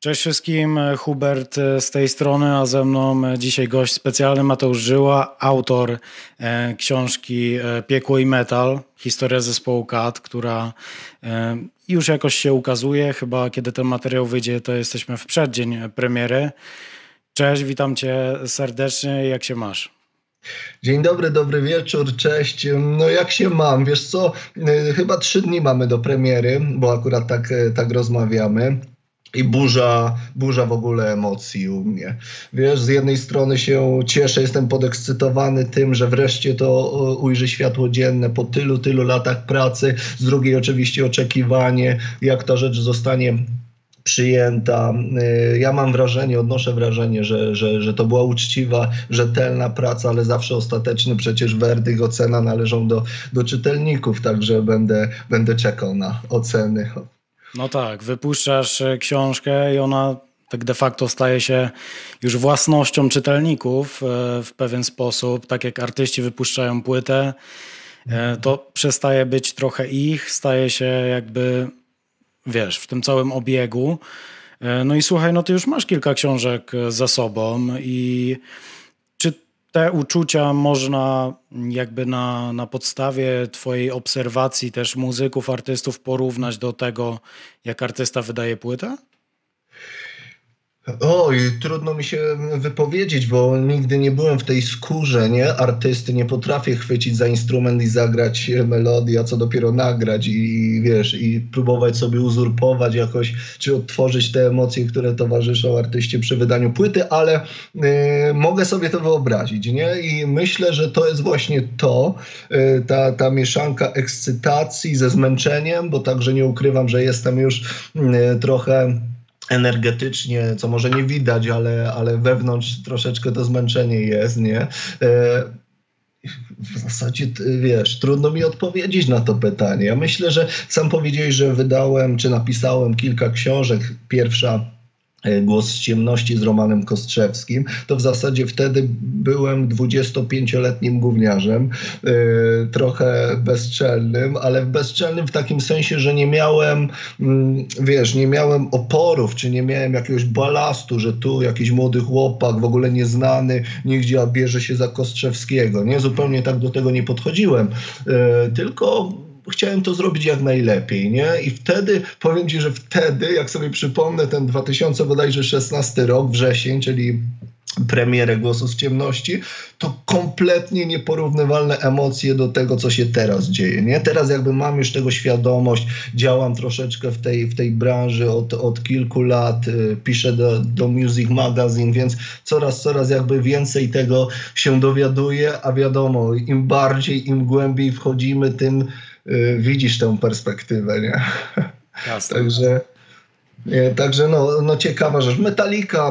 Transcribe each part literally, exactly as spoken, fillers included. Cześć wszystkim, Hubert z tej strony, a ze mną dzisiaj gość specjalny Mateusz Żyła, autor książki Piekło i Metal, historia zespołu K A T, która już jakoś się ukazuje. Chyba kiedy ten materiał wyjdzie, to jesteśmy w przeddzień premiery. Cześć, witam cię serdecznie. Jak się masz? Dzień dobry, dobry wieczór, cześć. No jak się mam? Wiesz co, chyba trzy dni mamy do premiery, bo akurat tak, tak rozmawiamy. I burza, burza w ogóle emocji u mnie. Wiesz, z jednej strony się cieszę, jestem podekscytowany tym, że wreszcie to ujrzy światło dzienne po tylu, tylu latach pracy. Z drugiej oczywiście oczekiwanie, jak ta rzecz zostanie przyjęta. Ja mam wrażenie, odnoszę wrażenie, że, że, że to była uczciwa, rzetelna praca, ale zawsze ostateczny przecież werdykt, ocena należą do, do czytelników, także będę, będę czekał na oceny. No tak, wypuszczasz książkę i ona tak de facto staje się już własnością czytelników w pewien sposób. Tak jak artyści wypuszczają płytę, to przestaje być trochę ich, staje się jakby, wiesz, w tym całym obiegu. No i słuchaj, no ty już masz kilka książek za sobą i czy te uczucia można jakby na, na podstawie twojej obserwacji też muzyków, artystów porównać do tego, jak artysta wydaje płytę? Oj, trudno mi się wypowiedzieć, bo nigdy nie byłem w tej skórze, nie? Artysty, nie potrafię chwycić za instrument i zagrać melodię, a co dopiero nagrać i wiesz, i próbować sobie uzurpować jakoś, czy odtworzyć te emocje, które towarzyszą artyście przy wydaniu płyty, ale yy, mogę sobie to wyobrazić, nie? I myślę, że to jest właśnie to, yy, ta, ta mieszanka ekscytacji ze zmęczeniem, bo także nie ukrywam, że jestem już yy, trochę energetycznie, co może nie widać, ale, ale wewnątrz troszeczkę to zmęczenie jest, nie? W zasadzie, wiesz, trudno mi odpowiedzieć na to pytanie. Ja myślę, że sam powiedziałeś, że wydałem, czy napisałem kilka książek. Pierwsza, Głos z ciemności z Romanem Kostrzewskim, to w zasadzie wtedy byłem dwudziestopięcioletnim gówniarzem, yy, trochę bezczelnym, ale bezczelnym w takim sensie, że nie miałem, mm, wiesz, nie miałem oporów, czy nie miałem jakiegoś balastu, że tu jakiś młody chłopak, w ogóle nieznany, nigdzie bierze się za Kostrzewskiego. Nie, zupełnie tak do tego nie podchodziłem, yy, tylko chciałem to zrobić jak najlepiej, nie? I wtedy, powiem ci, że wtedy, jak sobie przypomnę ten dwa tysiące szesnasty rok, wrzesień, czyli premierę Głosu z ciemności, to kompletnie nieporównywalne emocje do tego, co się teraz dzieje, nie? Teraz jakby mam już tego świadomość, działam troszeczkę w tej, w tej branży od, od kilku lat, y, piszę do, do Music Magazine, więc coraz, coraz jakby więcej tego się dowiaduję, a wiadomo, im bardziej, im głębiej wchodzimy, tym y, widzisz tę perspektywę, nie? Jasne. Także... Także no, no ciekawa rzecz. Metallica,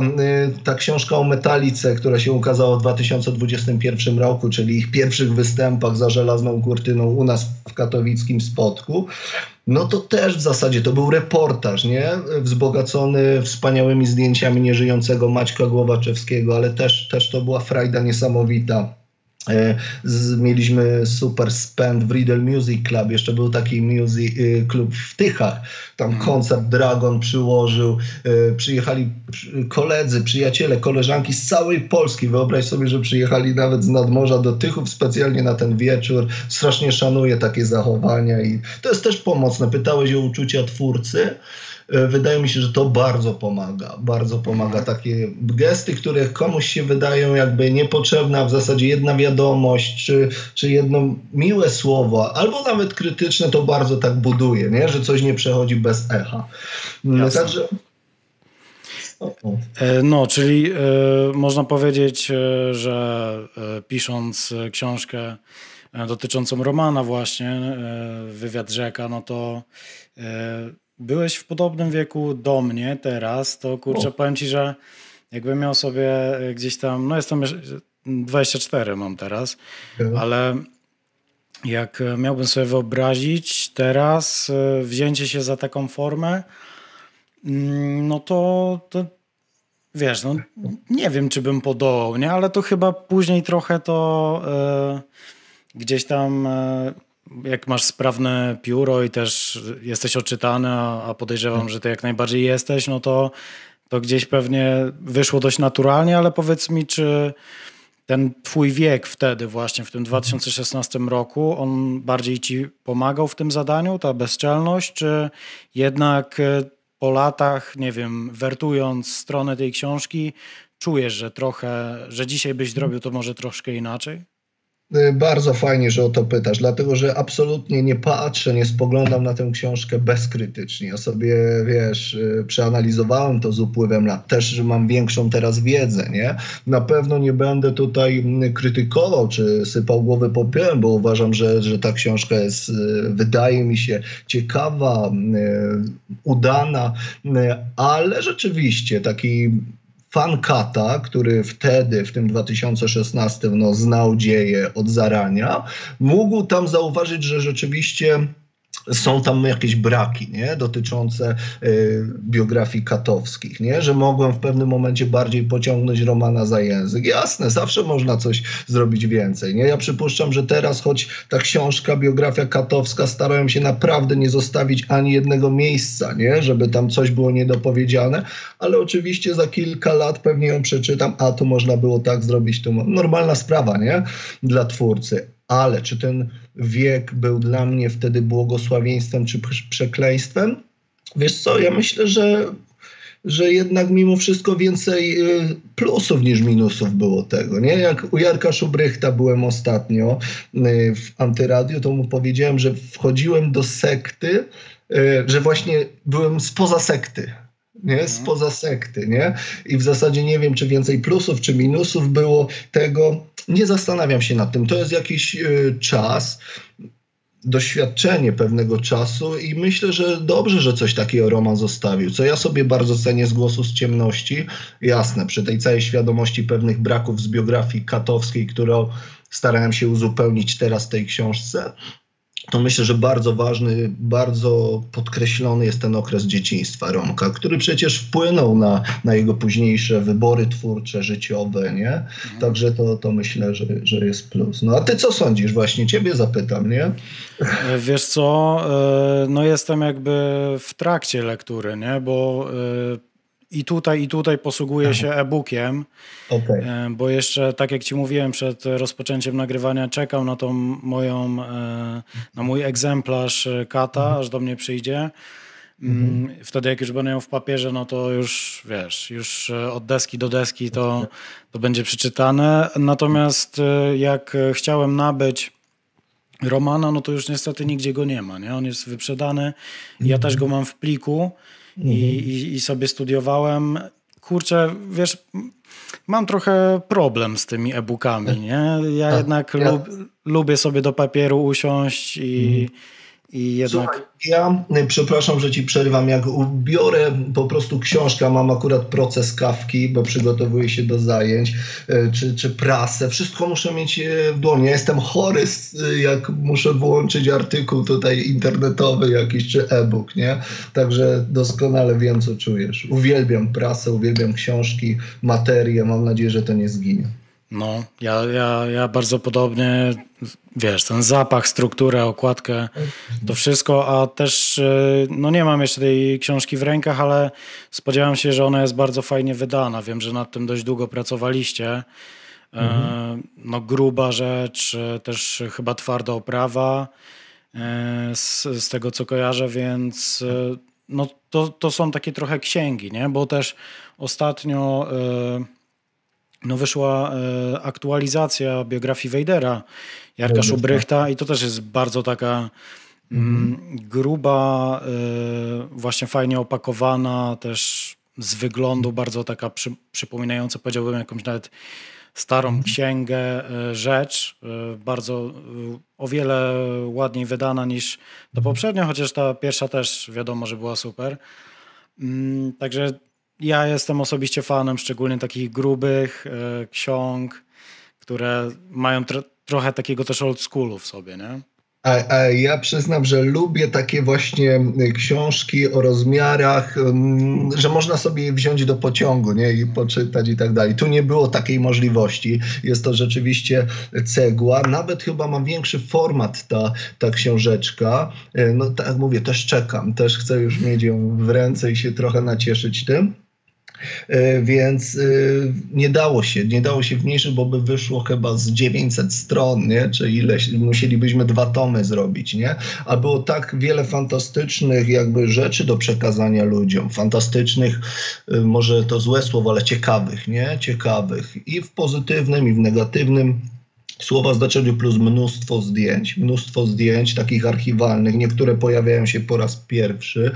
ta książka o Metallice, która się ukazała w dwa tysiące dwudziestym pierwszym roku, czyli ich pierwszych występach za żelazną kurtyną u nas w katowickim Spodku, no to też w zasadzie to był reportaż, nie? Wzbogacony wspaniałymi zdjęciami nieżyjącego Maćka Głowaczewskiego, ale też, też to była frajda niesamowita. Mieliśmy super spęd w Riddle Music Club, jeszcze był taki music klub w Tychach, tam koncert Dragon przyłożył, przyjechali koledzy, przyjaciele, koleżanki z całej Polski, wyobraź sobie, że przyjechali nawet z nadmorza do Tychów specjalnie na ten wieczór. Strasznie szanuję takie zachowania i to jest też pomocne. Pytałeś o uczucia twórcy. Wydaje mi się, że to bardzo pomaga, bardzo pomaga. Takie gesty, które komuś się wydają jakby niepotrzebne, a w zasadzie jedna wiadomość, czy, czy jedno miłe słowo, albo nawet krytyczne, to bardzo tak buduje, nie? Że coś nie przechodzi bez echa. Jasne. Także... No, czyli y, można powiedzieć, że y, pisząc książkę dotyczącą Romana właśnie, y, Wywiad Rzeka, no to... Y, byłeś w podobnym wieku do mnie teraz, to kurczę, o. powiem ci, że jakbym miał sobie gdzieś tam, no jestem dwadzieścia cztery mam teraz, okay. ale jak miałbym sobie wyobrazić teraz wzięcie się za taką formę, no to, to wiesz, no nie wiem, czy bym podołał, nie? Ale to chyba później trochę to yy, gdzieś tam... Yy, jak masz sprawne pióro i też jesteś oczytany, a podejrzewam, że ty jak najbardziej jesteś, no to to gdzieś pewnie wyszło dość naturalnie, ale powiedz mi, czy ten twój wiek wtedy właśnie, w tym dwa tysiące szesnastym roku, on bardziej ci pomagał w tym zadaniu, ta bezczelność, czy jednak po latach, nie wiem, wertując stronę tej książki, czujesz, że trochę, że dzisiaj byś zrobił to może troszkę inaczej? Bardzo fajnie, że o to pytasz, dlatego że absolutnie nie patrzę, nie spoglądam na tę książkę bezkrytycznie. Ja sobie, wiesz, przeanalizowałem to z upływem lat, też że mam większą teraz wiedzę, nie? Na pewno nie będę tutaj krytykował czy sypał głowy popiołem, bo uważam, że, że ta książka jest, wydaje mi się, ciekawa, udana, ale rzeczywiście taki fan Kata, który wtedy, w tym dwa tysiące szesnastym, no, znał dzieje od zarania, mógł tam zauważyć, że rzeczywiście są tam jakieś braki, nie? Dotyczące y, biografii katowskich, nie? Że mogłem w pewnym momencie bardziej pociągnąć Romana za język. Jasne, zawsze można coś zrobić więcej, nie? Ja przypuszczam, że teraz, choć ta książka, biografia katowska, starałem się naprawdę nie zostawić ani jednego miejsca, nie? Żeby tam coś było niedopowiedziane, ale oczywiście za kilka lat pewnie ją przeczytam, a tu można było tak zrobić, tu normalna sprawa, nie? Dla twórcy. Ale czy ten wiek był dla mnie wtedy błogosławieństwem czy przekleństwem? Wiesz co, ja myślę, że, że jednak mimo wszystko więcej plusów niż minusów było tego, nie? Jak u Jarka Szubrychta byłem ostatnio w Antyradiu, to mu powiedziałem, że wchodziłem do sekty, że właśnie byłem spoza sekty. Nie? Spoza sekty, nie? I w zasadzie nie wiem, czy więcej plusów, czy minusów było tego. Nie zastanawiam się nad tym. To jest jakiś y, czas, doświadczenie pewnego czasu i myślę, że dobrze, że coś takiego Roman zostawił. Co ja sobie bardzo cenię z Głosu z ciemności. Jasne, przy tej całej świadomości pewnych braków z biografii katowskiej, którą starałem się uzupełnić teraz w tej książce, to myślę, że bardzo ważny, bardzo podkreślony jest ten okres dzieciństwa Romka, który przecież wpłynął na, na jego późniejsze wybory twórcze, życiowe, nie? Mhm. Także to, to myślę, że, że jest plus. No a ty co sądzisz? Właśnie ciebie zapytam, nie? Wiesz co, no jestem jakby w trakcie lektury, nie? Bo i tutaj, i tutaj posługuję się e-bookiem, okay. Bo jeszcze, tak jak ci mówiłem, przed rozpoczęciem nagrywania czekam na tą moją, na mój egzemplarz Kata, mm. aż do mnie przyjdzie. Mm. Wtedy jak już będę ją w papierze, no to już, wiesz, już od deski do deski to, to będzie przeczytane. Natomiast jak chciałem nabyć Romana, no to już niestety nigdzie go nie ma, nie? On jest wyprzedany. Ja też go mam w pliku. I, I sobie studiowałem. Kurczę, wiesz, mam trochę problem z tymi e-bookami, nie? Ja A, jednak ja... Lub, lubię sobie do papieru usiąść i... Mm. I jednak... Słuchaj, ja przepraszam, że ci przerywam, jak biorę po prostu książkę, mam akurat proces kawki, bo przygotowuję się do zajęć, czy, czy prasę, wszystko muszę mieć w dłoni. Ja jestem chory, jak muszę włączyć artykuł tutaj internetowy jakiś, czy e-book, nie? Także doskonale wiem, co czujesz. Uwielbiam prasę, uwielbiam książki, materię, mam nadzieję, że to nie zginie. No, ja, ja, ja bardzo podobnie, wiesz, ten zapach, strukturę, okładkę, to wszystko, a też, no nie mam jeszcze tej książki w rękach, ale spodziewam się, że ona jest bardzo fajnie wydana. Wiem, że nad tym dość długo pracowaliście. Mhm. No gruba rzecz, też chyba twarda oprawa z, z tego, co kojarzę, więc no to, to są takie trochę księgi, nie? Bo też ostatnio... No wyszła e, aktualizacja biografii Wejdera, Jarka no, Szubrychta tak. I to też jest bardzo taka mm. m, gruba, e, właśnie fajnie opakowana, też z wyglądu bardzo taka przy, przypominająca, powiedziałbym, jakąś nawet starą mm. księgę, e, rzecz, e, bardzo e, o wiele ładniej wydana niż to poprzednio, chociaż ta pierwsza też wiadomo, że była super. Mm, także ja jestem osobiście fanem szczególnie takich grubych y, ksiąg, które mają tr trochę takiego też old schoolu w sobie, nie? A, a ja przyznam, że lubię takie właśnie książki o rozmiarach, um, że można sobie je wziąć do pociągu, nie? I poczytać i tak dalej. Tu nie było takiej możliwości. Jest to rzeczywiście cegła. Nawet chyba ma większy format ta, ta książeczka. No tak jak mówię, też czekam. Też chcę już mieć ją w ręce i się trochę nacieszyć tym. Więc nie dało się, nie dało się zmniejszyć, bo by wyszło chyba z dziewięćset stron, nie? Czyli ileś, musielibyśmy dwa tomy zrobić, nie? A było tak wiele fantastycznych jakby rzeczy do przekazania ludziom, fantastycznych, może to złe słowo, ale ciekawych, nie? Ciekawych i w pozytywnym, i w negatywnym słowa znaczeniu, plus mnóstwo zdjęć, mnóstwo zdjęć takich archiwalnych, niektóre pojawiają się po raz pierwszy.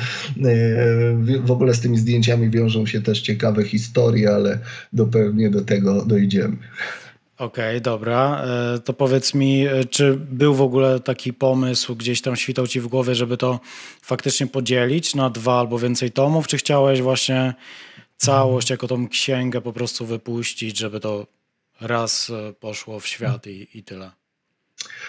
W ogóle z tymi zdjęciami wiążą się też ciekawe historie, ale do, pewnie do tego dojdziemy. Okej, okay, dobra. To powiedz mi, czy był w ogóle taki pomysł, gdzieś tam świtał ci w głowie, żeby to faktycznie podzielić na dwa albo więcej tomów, czy chciałeś właśnie całość jako tą księgę po prostu wypuścić, żeby to raz poszło w świat i, i tyle?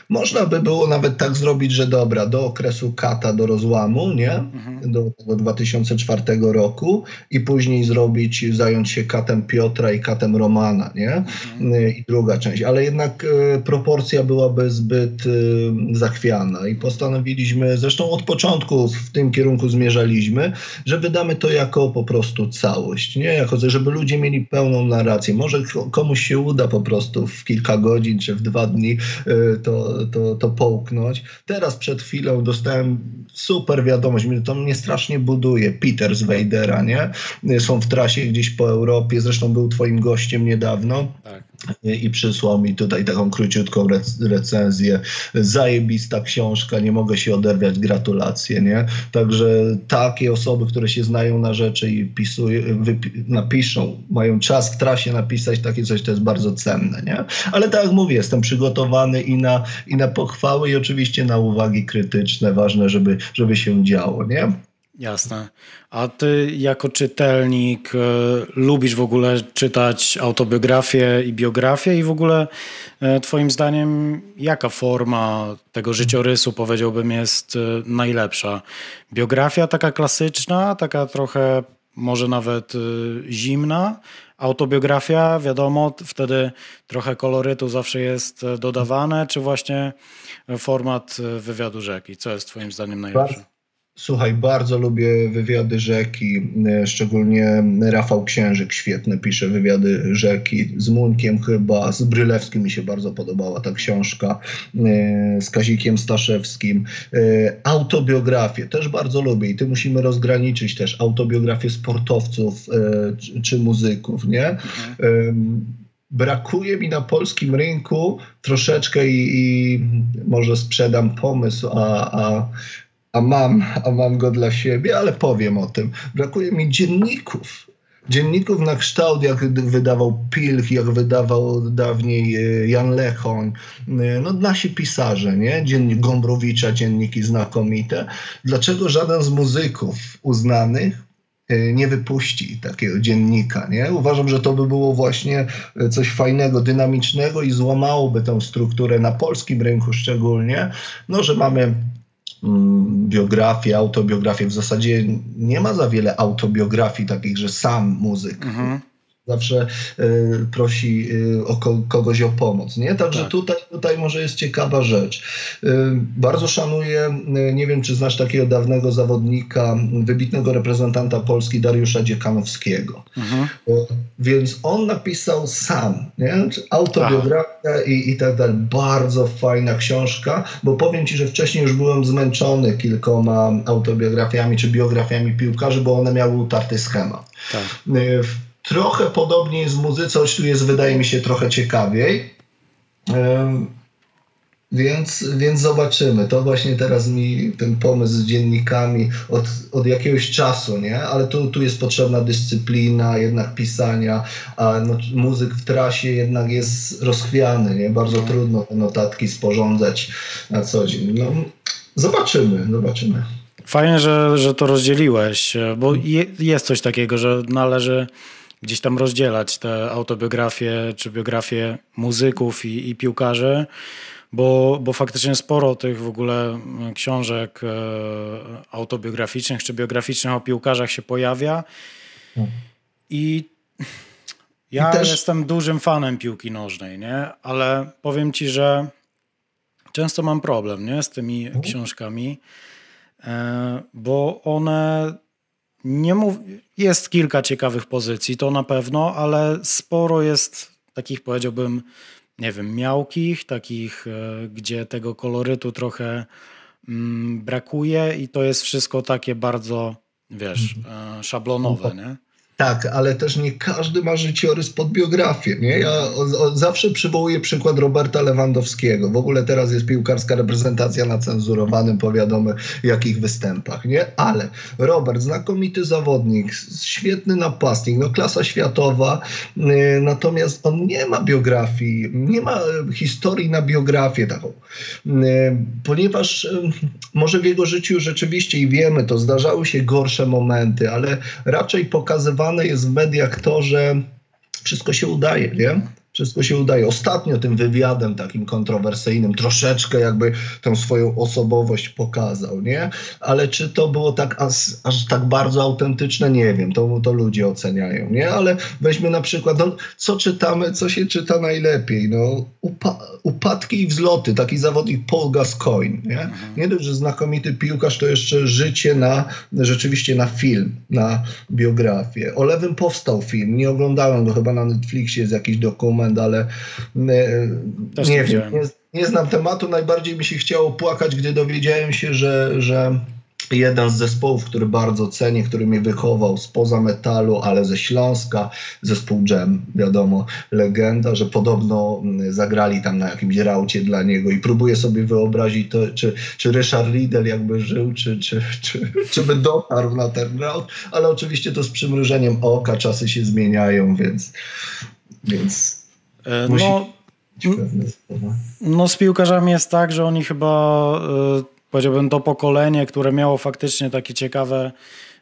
Można by było nawet tak zrobić, że dobra, do okresu Kata, do rozłamu, nie? Mhm. Do, do dwa tysiące czwartego roku i później zrobić, zająć się Katem Piotra i Katem Romana, nie? Mhm. I druga część, ale jednak e, proporcja byłaby zbyt e, zachwiana i postanowiliśmy, zresztą od początku w tym kierunku zmierzaliśmy, że wydamy to jako po prostu całość, nie? Jako, żeby ludzie mieli pełną narrację. Może komuś się uda po prostu w kilka godzin czy w dwa dni e, To, to, to połknąć. Teraz przed chwilą dostałem super wiadomość, to mnie strasznie buduje. Peter z Wejdera, nie? Są w trasie gdzieś po Europie, zresztą był twoim gościem niedawno. Tak. I przysłał mi tutaj taką króciutką recenzję. Zajebista książka, nie mogę się oderwać, gratulacje, nie? Także takie osoby, które się znają na rzeczy i pisuje, wypi- napiszą, mają czas w trasie napisać takie coś, to jest bardzo cenne, nie? Ale tak jak mówię, jestem przygotowany i na, i na pochwały, i oczywiście na uwagi krytyczne, ważne, żeby, żeby się działo, nie? Jasne. A ty jako czytelnik y, lubisz w ogóle czytać autobiografię i biografię i w ogóle y, twoim zdaniem jaka forma tego życiorysu, powiedziałbym, jest y, najlepsza? Biografia taka klasyczna, taka trochę może nawet y, zimna? Autobiografia, wiadomo, wtedy trochę kolorytu zawsze jest dodawane, czy właśnie format wywiadu rzeki? Co jest twoim zdaniem najlepsze? Słuchaj, bardzo lubię wywiady rzeki, szczególnie Rafał Księżyk świetny pisze wywiady rzeki, z Munikiem chyba, z Brylewskim mi się bardzo podobała ta książka, z Kazikiem Staszewskim. Autobiografię też bardzo lubię i tu musimy rozgraniczyć też autobiografię sportowców czy muzyków, nie? Mhm. Brakuje mi na polskim rynku troszeczkę i, i może sprzedam pomysł, a... a A mam, a mam go dla siebie, ale powiem o tym. Brakuje mi dzienników. Dzienników na kształt, jak wydawał Pilch, jak wydawał dawniej Jan Lechoń. No nasi pisarze, nie? Dziennik Gombrowicza, dzienniki znakomite. Dlaczego żaden z muzyków uznanych nie wypuści takiego dziennika, nie? Uważam, że to by było właśnie coś fajnego, dynamicznego i złamałoby tę strukturę na polskim rynku szczególnie. No, że mamy biografię, autobiografię. W zasadzie nie ma za wiele autobiografii takich, że sam muzyk mhm. zawsze y, prosi y, o ko- kogoś o pomoc, nie? Także tak. tutaj, tutaj może jest ciekawa rzecz. Y, bardzo szanuję, y, nie wiem czy znasz takiego dawnego zawodnika, wybitnego reprezentanta Polski Dariusza Dziekanowskiego. Mhm. Y, więc on napisał sam, nie? Autobiografia i, i tak dalej. Bardzo fajna książka, bo powiem ci, że wcześniej już byłem zmęczony kilkoma autobiografiami czy biografiami piłkarzy, bo one miały utarty schemat. Tak. Y, Trochę podobnie jest w muzyce, choć tu jest, wydaje mi się, trochę ciekawiej. Um, więc, więc zobaczymy. To właśnie teraz mi ten pomysł z dziennikami od, od jakiegoś czasu, nie? Ale tu, tu jest potrzebna dyscyplina, jednak pisania, a no, muzyk w trasie jednak jest rozchwiany, nie? Bardzo trudno te notatki sporządzać na co dzień. No, zobaczymy, zobaczymy. Fajnie, że, że to rozdzieliłeś, bo je, jest coś takiego, że należy gdzieś tam rozdzielać te autobiografie czy biografie muzyków i, i piłkarzy, bo, bo faktycznie sporo tych w ogóle książek autobiograficznych czy biograficznych o piłkarzach się pojawia. I ja I też... jestem dużym fanem piłki nożnej, nie? Ale powiem ci, że często mam problem, nie? Z tymi książkami, bo one nie mów... Jest kilka ciekawych pozycji, to na pewno, ale sporo jest takich, powiedziałbym, nie wiem, miałkich, takich, gdzie tego kolorytu trochę mm, brakuje i to jest wszystko takie bardzo, wiesz, szablonowe, nie? Tak, ale też nie każdy ma życiorys pod biografię, nie? Ja o, o, zawsze przywołuję przykład Roberta Lewandowskiego. W ogóle teraz jest piłkarska reprezentacja na cenzurowanym, powiadomo jakich występach, nie? Ale Robert, znakomity zawodnik, świetny napastnik, no klasa światowa, yy, natomiast on nie ma biografii, nie ma historii na biografię taką, yy, ponieważ yy, może w jego życiu rzeczywiście, i wiemy to, zdarzały się gorsze momenty, ale raczej pokazywały jest w mediach to, że wszystko się udaje, nie? Wszystko się udaje. Ostatnio tym wywiadem takim kontrowersyjnym troszeczkę jakby tą swoją osobowość pokazał, nie? Ale czy to było tak aż, aż tak bardzo autentyczne? Nie wiem. To, to ludzie oceniają, nie? Ale weźmy na przykład, no, co czytamy, co się czyta najlepiej? No, upa upadki i wzloty. Taki zawodnik Paul Gascoyne, nie? Mhm. Nie dość, że znakomity piłkarz, to jeszcze życie na, rzeczywiście na film, na biografię. O lewym powstał film. Nie oglądałem go, chyba na Netflixie jest jakiś dokument, ale nie, nie wiem, nie, nie znam tematu. Najbardziej mi się chciało płakać, gdy dowiedziałem się, że, że jeden z zespołów, który bardzo cenię, który mnie wychował spoza metalu, ale ze Śląska, zespół Dżem, wiadomo, legenda, że podobno zagrali tam na jakimś raucie dla niego i próbuję sobie wyobrazić to, czy, czy Ryszard Riedel jakby żył, czy, czy, czy, czy by dotarł na ten raut, ale oczywiście to z przymrużeniem oka, czasy się zmieniają, więc... więc... No, no z piłkarzami jest tak, że oni chyba, powiedziałbym, to pokolenie, które miało faktycznie takie ciekawe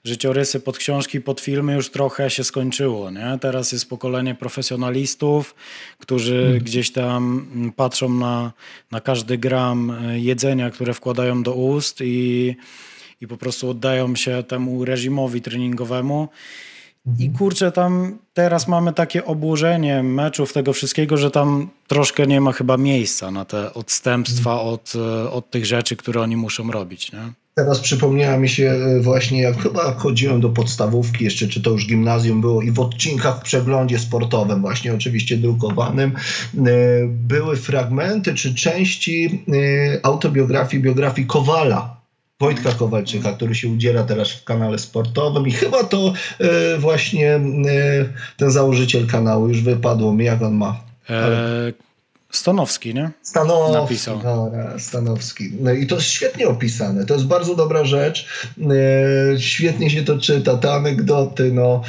życiorysy pod książki, pod filmy, już trochę się skończyło, nie? Teraz jest pokolenie profesjonalistów, którzy mhm. gdzieś tam patrzą na, na każdy gram jedzenia, które wkładają do ust i, i po prostu oddają się temu reżimowi treningowemu. I kurczę, tam teraz mamy takie obłożenie meczów, tego wszystkiego, że tam troszkę nie ma chyba miejsca na te odstępstwa od, od tych rzeczy, które oni muszą robić, nie? Teraz przypomniała mi się właśnie, jak chyba chodziłem do podstawówki jeszcze, czy to już gimnazjum było, i w odcinkach w przeglądzie sportowym, właśnie oczywiście drukowanym, były fragmenty czy części autobiografii, biografii Kowala. Wojtka Kowalczyka, który się udziela teraz w kanale sportowym, i chyba to y, właśnie y, ten założyciel kanału, już wypadło mi, jak on ma. Ale... Stanowski, nie? Stanowski, napisał. No, Stanowski. No i to jest świetnie opisane. To jest bardzo dobra rzecz. Yy, świetnie się to czyta. Te anegdoty, no,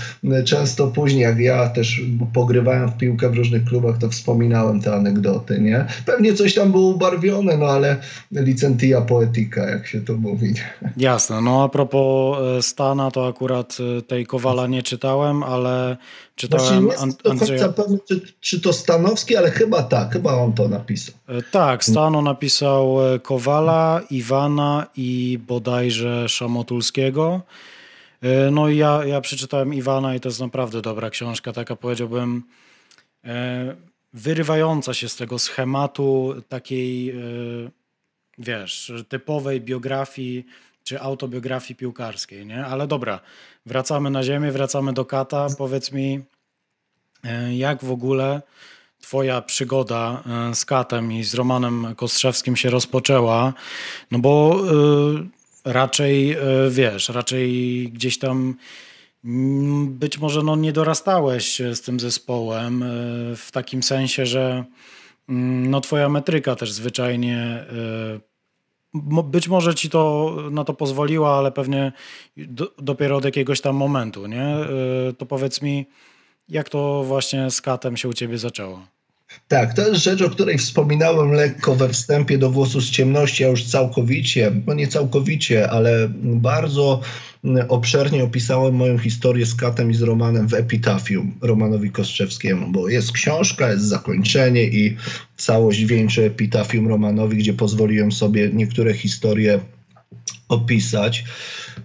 często później, jak ja też pogrywałem w piłkę w różnych klubach, to wspominałem te anegdoty, nie? Pewnie coś tam było ubarwione, no ale licentia poetica, jak się to mówi. Jasne. No a propos Stana, to akurat tej Kowala nie czytałem, ale czytałem Andrzeja... Pewnie, czy, czy to Stanowski, ale chyba tak. Chyba on to napisał. Tak, Stano napisał Kowala, Iwana i bodajże Szamotulskiego. No i ja, ja przeczytałem Iwana i to jest naprawdę dobra książka, taka, powiedziałbym, wyrywająca się z tego schematu takiej, wiesz, typowej biografii czy autobiografii piłkarskiej, nie? Ale dobra, wracamy na ziemię, wracamy do Kata. Powiedz mi, jak w ogóle twoja przygoda z Katem i z Romanem Kostrzewskim się rozpoczęła, no bo y, raczej, y, wiesz, raczej gdzieś tam y, być może no, nie dorastałeś z tym zespołem y, w takim sensie, że y, no, twoja metryka też zwyczajnie y, być może ci to na to pozwoliła, ale pewnie do, dopiero od jakiegoś tam momentu, nie? Y, to powiedz mi, jak to właśnie z Katem się u ciebie zaczęło? Tak, to jest rzecz, o której wspominałem lekko we wstępie do Głosu z ciemności, a już całkowicie, no nie całkowicie, ale bardzo obszernie opisałem moją historię z Katem i z Romanem w epitafium Romanowi Kostrzewskiemu, bo jest książka, jest zakończenie i całość wieńczy epitafium Romanowi, gdzie pozwoliłem sobie niektóre historie opisać.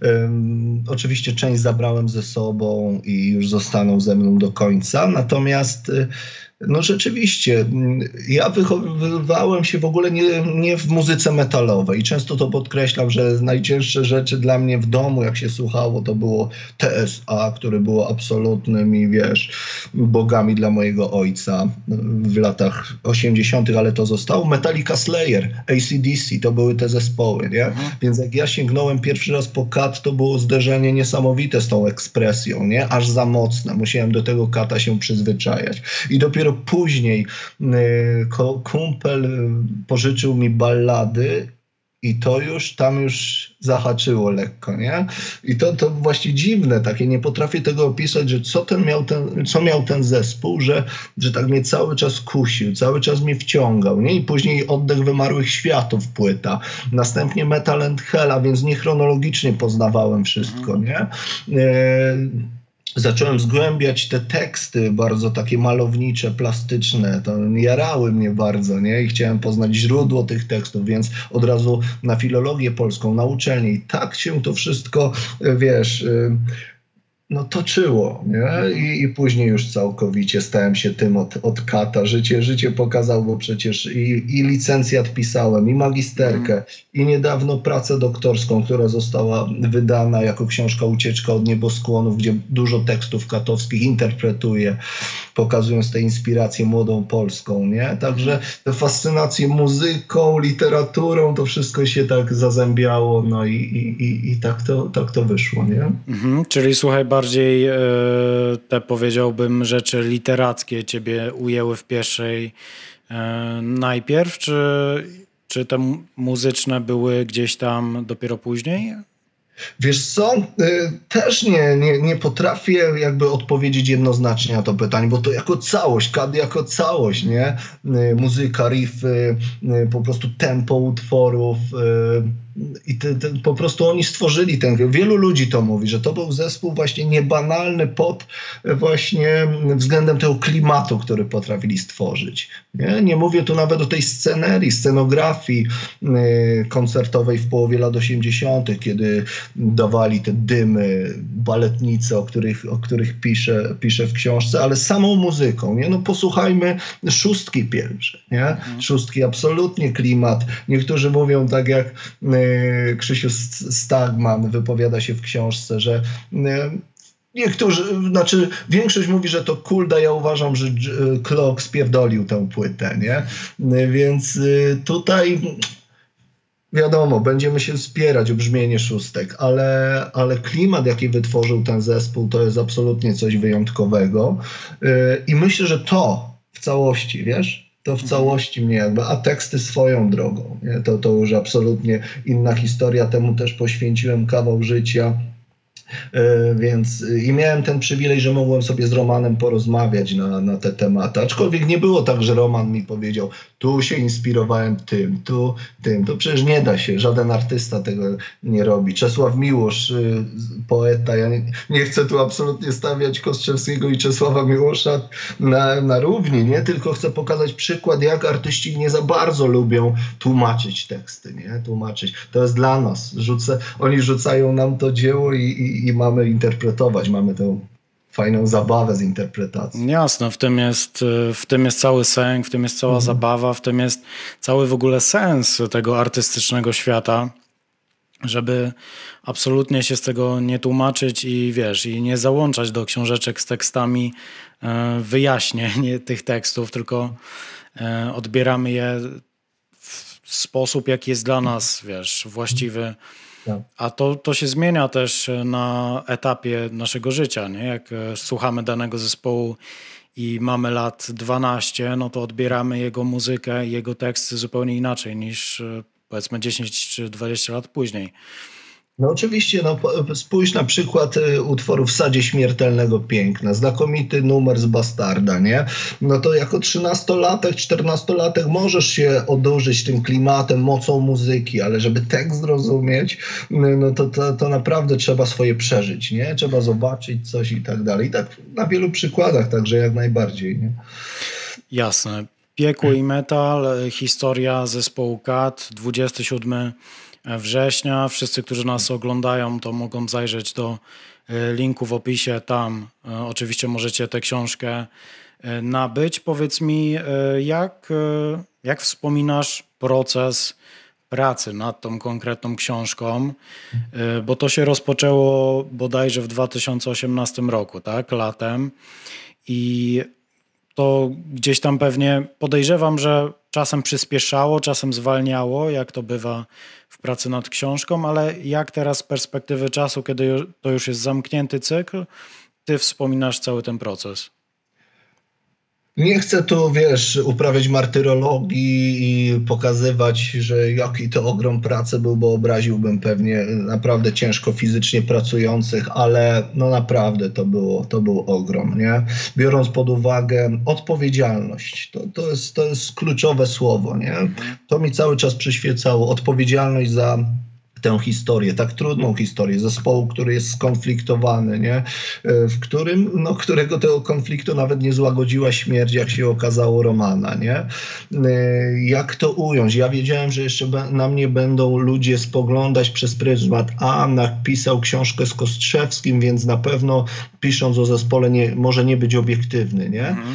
Um, oczywiście część zabrałem ze sobą i już zostaną ze mną do końca. Natomiast y, No rzeczywiście, ja wychowywałem się w ogóle nie, nie w muzyce metalowej. Często to podkreślam, że najcięższe rzeczy dla mnie w domu, jak się słuchało, to było T S A, które było absolutnymi, wiesz, bogami dla mojego ojca w latach osiemdziesiątych, ale to zostało. Metallica, Slayer, A C D C, to były te zespoły, nie? Mhm. Więc jak ja sięgnąłem pierwszy raz po K A T, to było zderzenie niesamowite z tą ekspresją, nie? Aż za mocne. Musiałem do tego K A T a się przyzwyczajać. I dopiero później kumpel pożyczył mi ballady i to już tam już zahaczyło lekko, nie? I to, to właśnie dziwne takie, nie potrafię tego opisać, że co, ten miał ten, co miał ten zespół, że, że tak mnie cały czas kusił, cały czas mnie wciągał, nie? I później Oddech Wymarłych Światów płyta, następnie Metal and Hell, a więc niechronologicznie poznawałem wszystko, nie? E Zacząłem zgłębiać te teksty bardzo takie malownicze, plastyczne, to jarały mnie bardzo, nie? I chciałem poznać źródło tych tekstów, więc od razu na filologię polską, na uczelni. I tak się to wszystko, wiesz, no toczyło, nie? I, i później już całkowicie stałem się tym od, od Kata. Życie, życie pokazał, bo przecież i, i licencjat pisałem, i magisterkę, mm. i niedawno pracę doktorską, która została wydana jako książka Ucieczka od nieboskłonów, gdzie dużo tekstów katowskich interpretuję, pokazując tę inspirację młodą polską, nie? Także te fascynacje muzyką, literaturą, to wszystko się tak zazębiało, no i, i, i, i tak, to, tak to wyszło, nie? Mhm, czyli słuchaj, bardziej yy, te, powiedziałbym, rzeczy literackie ciebie ujęły w pierwszej yy, najpierw, czy, czy te muzyczne były gdzieś tam dopiero później? Wiesz co, też nie, nie, nie potrafię jakby odpowiedzieć jednoznacznie na to pytanie, bo to jako całość, K A D jako całość, nie? Muzyka, riffy, po prostu tempo utworów i te, te, po prostu oni stworzyli ten, wielu ludzi to mówi, że to był zespół właśnie niebanalny pod właśnie względem tego klimatu, który potrafili stworzyć. Nie, nie mówię tu nawet o tej scenerii, scenografii koncertowej w połowie lat osiemdziesiątych, kiedy dawali te dymy, baletnice, o których, o których piszę, piszę w książce, ale samą muzyką. Nie? No posłuchajmy szóstki pierwszej. Mhm. Szóstki, absolutnie klimat. Niektórzy mówią tak jak yy, Krzysiu Stagman wypowiada się w książce, że yy, niektórzy, znaczy większość mówi, że to kulda, ja uważam, że yy, Klok spierdolił tę płytę. Nie? Yy, więc yy, tutaj... Wiadomo, będziemy się wspierać o brzmienie szóstek, ale, ale klimat, jaki wytworzył ten zespół, to jest absolutnie coś wyjątkowego. Yy, I myślę, że to w całości, wiesz, to w całości mnie jakby, a teksty swoją drogą, nie? To, to już absolutnie inna historia, temu też poświęciłem kawał życia. Yy, więc i miałem ten przywilej, że mogłem sobie z Romanem porozmawiać na, na te tematy, aczkolwiek nie było tak, że Roman mi powiedział, tu się inspirowałem tym, tu tym, to przecież nie da się, żaden artysta tego nie robi. Czesław Miłosz, yy, poeta, ja nie, nie chcę tu absolutnie stawiać Kostrzewskiego i Czesława Miłosza na, na równi, nie? Tylko chcę pokazać przykład, jak artyści nie za bardzo lubią tłumaczyć teksty, nie? Tłumaczyć, to jest dla nas, Rzucę, oni rzucają nam to dzieło i, i I mamy interpretować, mamy tę fajną zabawę z interpretacji. Jasne, w tym jest, w tym jest cały sęk, w tym jest cała mhm. zabawa, w tym jest cały w ogóle sens tego artystycznego świata, żeby absolutnie się z tego nie tłumaczyć i wiesz, i nie załączać do książeczek z tekstami wyjaśnień tych tekstów, tylko odbieramy je w sposób, jaki jest dla nas, wiesz, właściwy. A to, to się zmienia też na etapie naszego życia, nie? Jak słuchamy danego zespołu i mamy lat dwanaście, no to odbieramy jego muzykę i jego teksty zupełnie inaczej niż powiedzmy dziesięć czy dwadzieścia lat później. No oczywiście, no, spójrz na przykład y, utworu W sadzie śmiertelnego piękna, znakomity numer z Bastarda, nie? No to jako trzynastolatek, czternastolatek możesz się odurzyć tym klimatem, mocą muzyki, ale żeby tekst rozumieć, no to, to, to naprawdę trzeba swoje przeżyć, nie? Trzeba zobaczyć coś i tak dalej. I tak na wielu przykładach, także jak najbardziej, nie? Jasne. Piekło i Metal, historia zespołu K A T, dwudziestego siódmego września. Wszyscy, którzy nas oglądają, to mogą zajrzeć do linku w opisie, tam oczywiście możecie tę książkę nabyć. Powiedz mi, jak, jak wspominasz proces pracy nad tą konkretną książką, bo to się rozpoczęło bodajże w dwa tysiące osiemnastym roku, tak, latem, i to gdzieś tam pewnie, podejrzewam, że czasem przyspieszało, czasem zwalniało, jak to bywa w pracy nad książką, ale jak teraz z perspektywy czasu, kiedy to już jest zamknięty cykl, ty wspominasz cały ten proces? Nie chcę tu, wiesz, uprawiać martyrologii i pokazywać, że jaki to ogrom pracy był, bo obraziłbym pewnie naprawdę ciężko fizycznie pracujących, ale no naprawdę to było, to był ogrom, nie? Biorąc pod uwagę odpowiedzialność, to, to, jest, to jest kluczowe słowo, nie? To mi cały czas przyświecało, odpowiedzialność za tę historię, tak trudną historię zespołu, który jest skonfliktowany, nie? W którym, no, którego tego konfliktu nawet nie złagodziła śmierć, jak się okazało, Romana, nie? Jak to ująć? Ja wiedziałem, że jeszcze na mnie będą ludzie spoglądać przez pryzmat, a napisał książkę z Kostrzewskim, więc na pewno pisząc o zespole nie, może nie być obiektywny, nie? Mhm.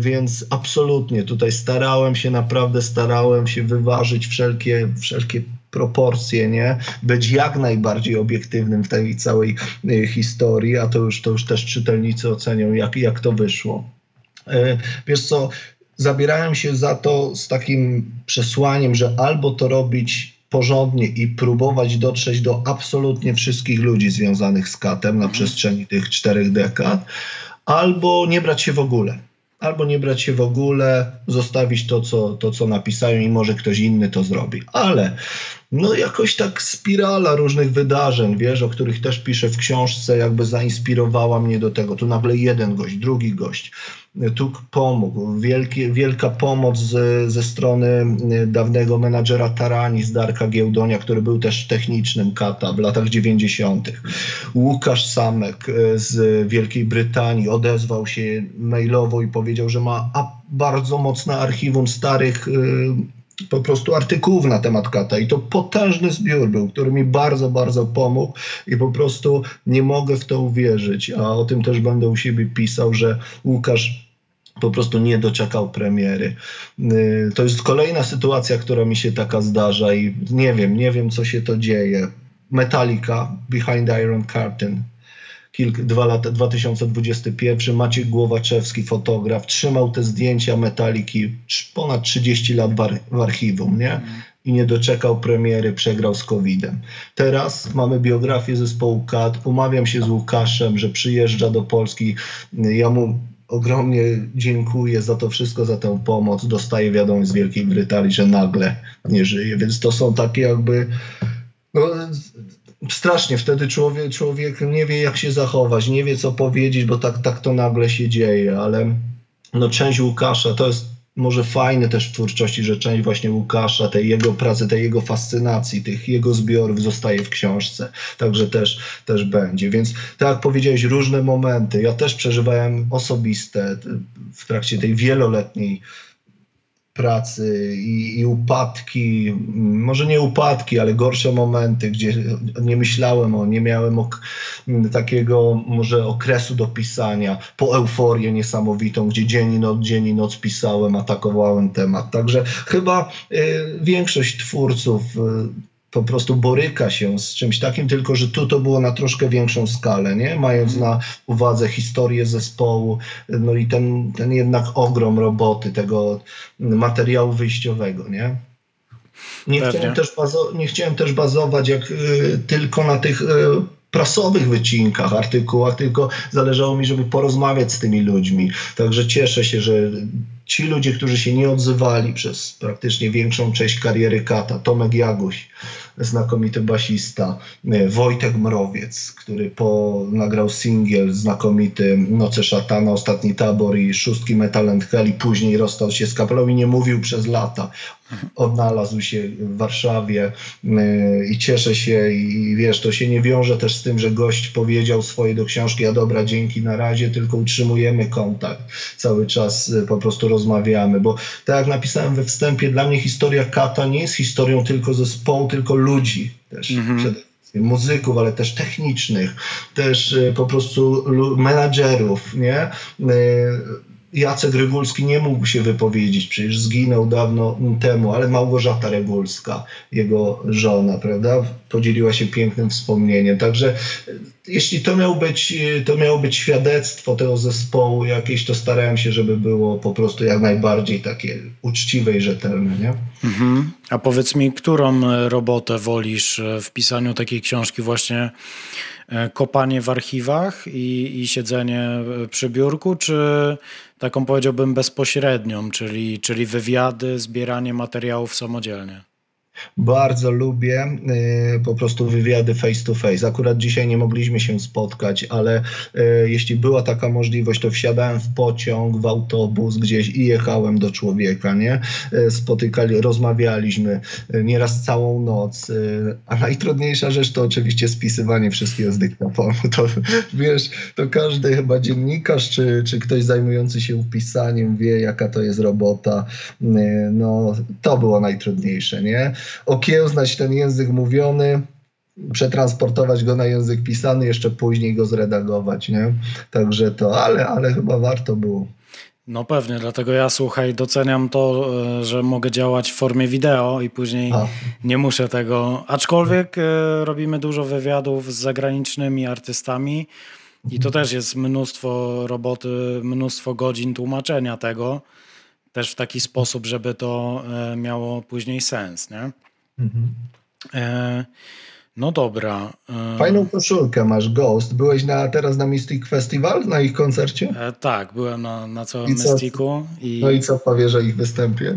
Więc absolutnie tutaj starałem się, naprawdę starałem się wyważyć wszelkie, wszelkie proporcje, nie? Być jak najbardziej obiektywnym w tej całej y, historii, a to już, to już też czytelnicy ocenią, jak, jak to wyszło. Y, wiesz co, zabierałem się za to z takim przesłaniem, że albo to robić porządnie i próbować dotrzeć do absolutnie wszystkich ludzi związanych z katem na przestrzeni tych czterech dekad, albo nie brać się w ogóle. Albo nie brać się w ogóle, zostawić to co, to, co napisają i może ktoś inny to zrobi. Ale no jakoś tak spirala różnych wydarzeń, wiesz, o których też piszę w książce, jakby zainspirowała mnie do tego. Tu nagle jeden gość, drugi gość, tu pomógł. Wielkie, wielka pomoc z, ze strony dawnego menadżera Tarani, z Darka Giełdonia, który był też technicznym kata w latach dziewięćdziesiątych. Łukasz Samek z Wielkiej Brytanii odezwał się mailowo i powiedział, że ma bardzo mocne archiwum starych y po prostu artykułów na temat kata i to potężny zbiór był, który mi bardzo, bardzo pomógł i po prostu nie mogę w to uwierzyć, a o tym też będę u siebie pisał, że Łukasz po prostu nie doczekał premiery. To jest kolejna sytuacja, która mi się taka zdarza i nie wiem, nie wiem co się to dzieje. Metallica, Behind the Iron Curtain. Kilk, dwa lata, dwa tysiące dwudziesty pierwszy, Maciek Głowaczewski, fotograf, trzymał te zdjęcia Metaliki ponad trzydzieści lat w, ar w archiwum, nie? I nie doczekał premiery, przegrał z kowidem. Teraz mamy biografię zespołu K A T, umawiam się z Łukaszem, że przyjeżdża do Polski, ja mu ogromnie dziękuję za to wszystko, za tę pomoc, dostaję wiadomość z Wielkiej Brytanii, że nagle nie żyje, więc to są takie jakby... No, strasznie wtedy człowiek, człowiek nie wie jak się zachować, nie wie co powiedzieć, bo tak, tak to nagle się dzieje, ale no część Łukasza, to jest może fajne też w twórczości, że część właśnie Łukasza, tej jego pracy, tej jego fascynacji, tych jego zbiorów zostaje w książce, także też, też będzie, więc tak jak powiedziałeś, różne momenty, ja też przeżywałem osobiste w trakcie tej wieloletniej pracy i, i upadki, może nie upadki, ale gorsze momenty, gdzie nie myślałem o, nie miałem ok takiego może okresu do pisania, po euforię niesamowitą, gdzie dzień i noc, dzień i noc pisałem, atakowałem temat. Także chyba y, większość twórców y, po prostu boryka się z czymś takim, tylko że tu to było na troszkę większą skalę, nie? Mając na uwadze historię zespołu, no i ten, ten jednak ogrom roboty, tego materiału wyjściowego, nie? Nie, chciałem też, bazo nie chciałem też bazować jak y, tylko na tych... Y, prasowych wycinkach, artykułach, tylko zależało mi, żeby porozmawiać z tymi ludźmi. Także cieszę się, że ci ludzie, którzy się nie odzywali przez praktycznie większą część kariery Kata, Tomek Jaguś, znakomity basista, Wojtek Mrowiec, który po, nagrał singiel znakomity Noce Szatana, Ostatni Tabor i Szóstki Metal and Hell i później rozstał się z kapelą i nie mówił przez lata. Odnalazł się w Warszawie yy, i cieszę się i wiesz, to się nie wiąże też z tym, że gość powiedział swoje do książki, a dobra, dzięki, na razie, tylko utrzymujemy kontakt. Cały czas yy, po prostu rozmawiamy, bo tak jak napisałem we wstępie, dla mnie historia Kata nie jest historią tylko zespołu, tylko ludzi też. Mm-hmm. muzyków, ale też technicznych, też po prostu menadżerów, nie? Jacek Regulski nie mógł się wypowiedzieć, przecież zginął dawno temu, ale Małgorzata Regulska, jego żona, prawda, podzieliła się pięknym wspomnieniem. Także jeśli to miało być, to miało być świadectwo tego zespołu jakieś, to starałem się, żeby było po prostu jak najbardziej takie uczciwe i rzetelne, nie? Mhm. A powiedz mi, którą robotę wolisz w pisaniu takiej książki? Właśnie kopanie w archiwach i, i siedzenie przy biurku, czy taką, powiedziałbym, bezpośrednią, czyli, czyli wywiady, zbieranie materiałów samodzielnie? Bardzo lubię y, po prostu wywiady face to face. Akurat dzisiaj nie mogliśmy się spotkać, ale y, jeśli była taka możliwość, to wsiadałem w pociąg, w autobus gdzieś i jechałem do człowieka, nie? Y, spotykali, rozmawialiśmy y, nieraz całą noc. Y, a najtrudniejsza rzecz to oczywiście spisywanie wszystkiego z dyktafonu. To wiesz, to każdy chyba dziennikarz, czy, czy ktoś zajmujący się pisaniem wie, jaka to jest robota. Y, no, to było najtrudniejsze, nie? Okiełznać ten język mówiony, przetransportować go na język pisany, jeszcze później go zredagować, nie? Także to, ale, ale chyba warto było. No pewnie, dlatego ja, słuchaj, doceniam to, że mogę działać w formie wideo i później A. nie muszę tego, aczkolwiek robimy dużo wywiadów z zagranicznymi artystami i to też jest mnóstwo roboty, mnóstwo godzin tłumaczenia tego. Też w taki sposób, żeby to miało później sens, nie? Mhm. E, no dobra. E, Fajną koszulkę masz, Ghost. Byłeś na, teraz na Mystic Festival, na ich koncercie? E, tak, byłem na, na całym I co, Mysticu. I, no i co powiesz o ich występie?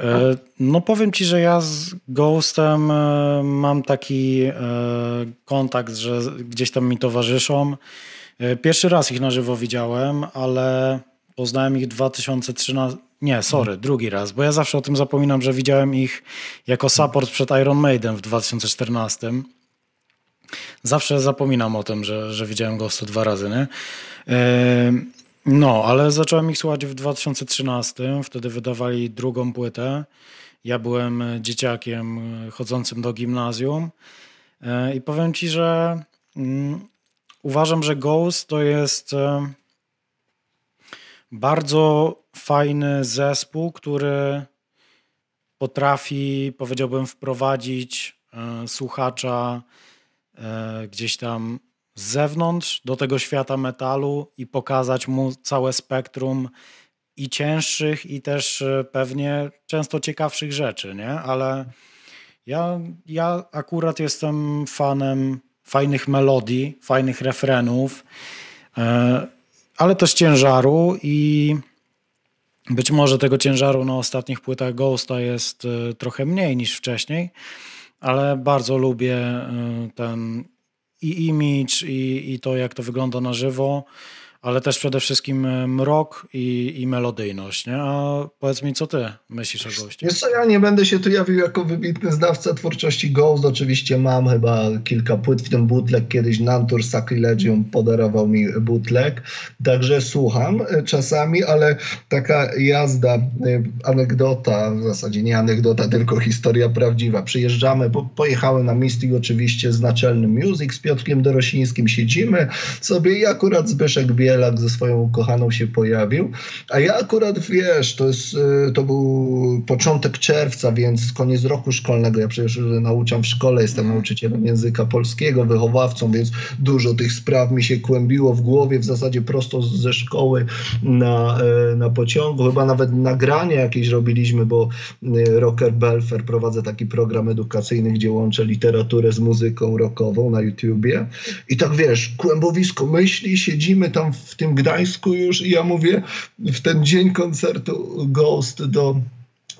E, no powiem ci, że ja z Ghostem e, mam taki e, kontakt, że gdzieś tam mi towarzyszą. E, pierwszy raz ich na żywo widziałem, ale... Poznałem ich dwa tysiące trzynastym... Nie, sorry, drugi raz, bo ja zawsze o tym zapominam, że widziałem ich jako support przed Iron Maiden w dwa tysiące czternastym. Zawsze zapominam o tym, że, że widziałem Ghostu dwa razy, nie? No, ale zacząłem ich słuchać w dwa tysiące trzynastym. Wtedy wydawali drugą płytę. Ja byłem dzieciakiem chodzącym do gimnazjum. I powiem ci, że uważam, że Ghost to jest... bardzo fajny zespół, który potrafi, powiedziałbym, wprowadzić y, słuchacza y, gdzieś tam z zewnątrz do tego świata metalu i pokazać mu całe spektrum i cięższych, i też y, pewnie często ciekawszych rzeczy, nie? Ale ja, ja akurat jestem fanem fajnych melodii, fajnych refrenów, y, ale też ciężaru i być może tego ciężaru na ostatnich płytach Ghosta jest trochę mniej niż wcześniej, ale bardzo lubię ten i image i, i to, jak to wygląda na żywo, ale też przede wszystkim mrok i, i melodyjność, nie? A powiedz mi, co ty myślisz o Ghoście? Wiesz co, ja nie będę się tu jawił jako wybitny znawca twórczości Ghost. Oczywiście mam chyba kilka płyt, w tym bootleg kiedyś. Nantur Sacrilegium podarował mi bootleg, także słucham czasami, ale taka jazda, anegdota, w zasadzie nie anegdota, tylko historia prawdziwa. Przyjeżdżamy, bo pojechałem na Mystic oczywiście z Naczelnym Music, z Piotrkiem Dorosińskim, siedzimy sobie i akurat Zbyszek Biel ze swoją ukochaną się pojawił, a ja akurat, wiesz, to, jest, to był początek czerwca, więc koniec roku szkolnego, ja przecież nauczam w szkole, jestem nauczycielem języka polskiego, wychowawcą, więc dużo tych spraw mi się kłębiło w głowie, w zasadzie prosto ze szkoły na, na pociągu, chyba nawet nagranie jakieś robiliśmy, bo Rocker Belfer, prowadzę taki program edukacyjny, gdzie łączę literaturę z muzyką rockową na YouTubie i tak, wiesz, kłębowisko myśli, siedzimy tam w tym Gdańsku już i ja mówię w ten dzień koncertu Ghost do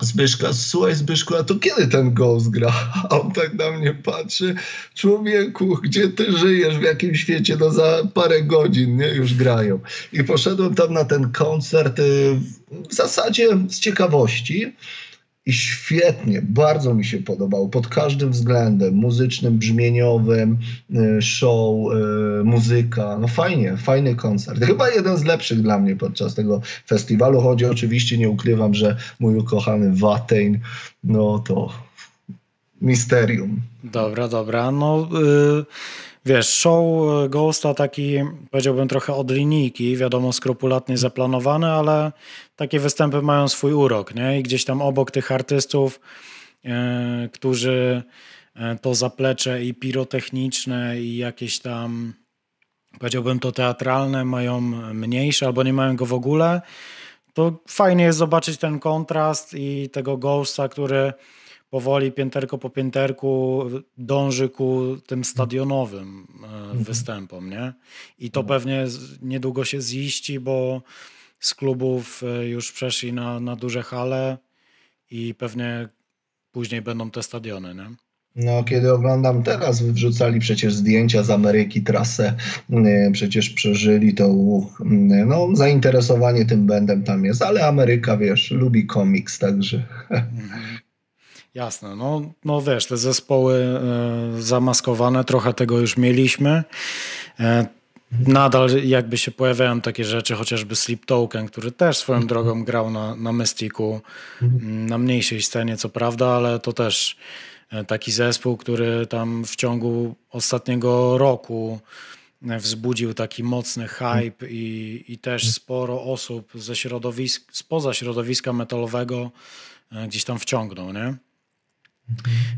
Zbyszka: słuchaj Zbyszku, a to kiedy ten Ghost gra? A on tak na mnie patrzy: człowieku, gdzie ty żyjesz, w jakim świecie? No za parę godzin, nie? Już grają. I poszedłem tam na ten koncert w zasadzie z ciekawości. I świetnie, bardzo mi się podobało pod każdym względem, muzycznym, brzmieniowym, show, muzyka. No fajnie, fajny koncert. Chyba jeden z lepszych dla mnie podczas tego festiwalu. Chodzi oczywiście, nie ukrywam, że mój ukochany Watein, no to misterium. Dobra, dobra. No yy, wiesz, show Ghosta taki, powiedziałbym, trochę od linijki, wiadomo, skrupulatnie zaplanowany, ale takie występy mają swój urok, nie? I gdzieś tam obok tych artystów, yy, którzy to zaplecze i pirotechniczne i jakieś tam, powiedziałbym, to teatralne mają mniejsze albo nie mają go w ogóle, to fajnie jest zobaczyć ten kontrast i tego Ghosta, który powoli pięterko po pięterku dąży ku tym stadionowym mhm. występom, nie? I to mhm. pewnie niedługo się ziści, bo z klubów już przeszli na, na duże hale i pewnie później będą te stadiony, nie? No, kiedy oglądam teraz, wrzucali przecież zdjęcia z Ameryki, trasę przecież przeżyli, to uch, no, zainteresowanie tym bendem tam jest, ale Ameryka, wiesz, lubi komiks, także... Jasne, no, no wiesz, te zespoły zamaskowane, trochę tego już mieliśmy. Nadal jakby się pojawiają takie rzeczy, chociażby Sleep Token, który też swoją drogą grał na, na Mystiku, na mniejszej scenie, co prawda, ale to też... Taki zespół, który tam w ciągu ostatniego roku wzbudził taki mocny hype i, i też sporo osób ze środowisk, spoza środowiska metalowego gdzieś tam wciągnął, nie?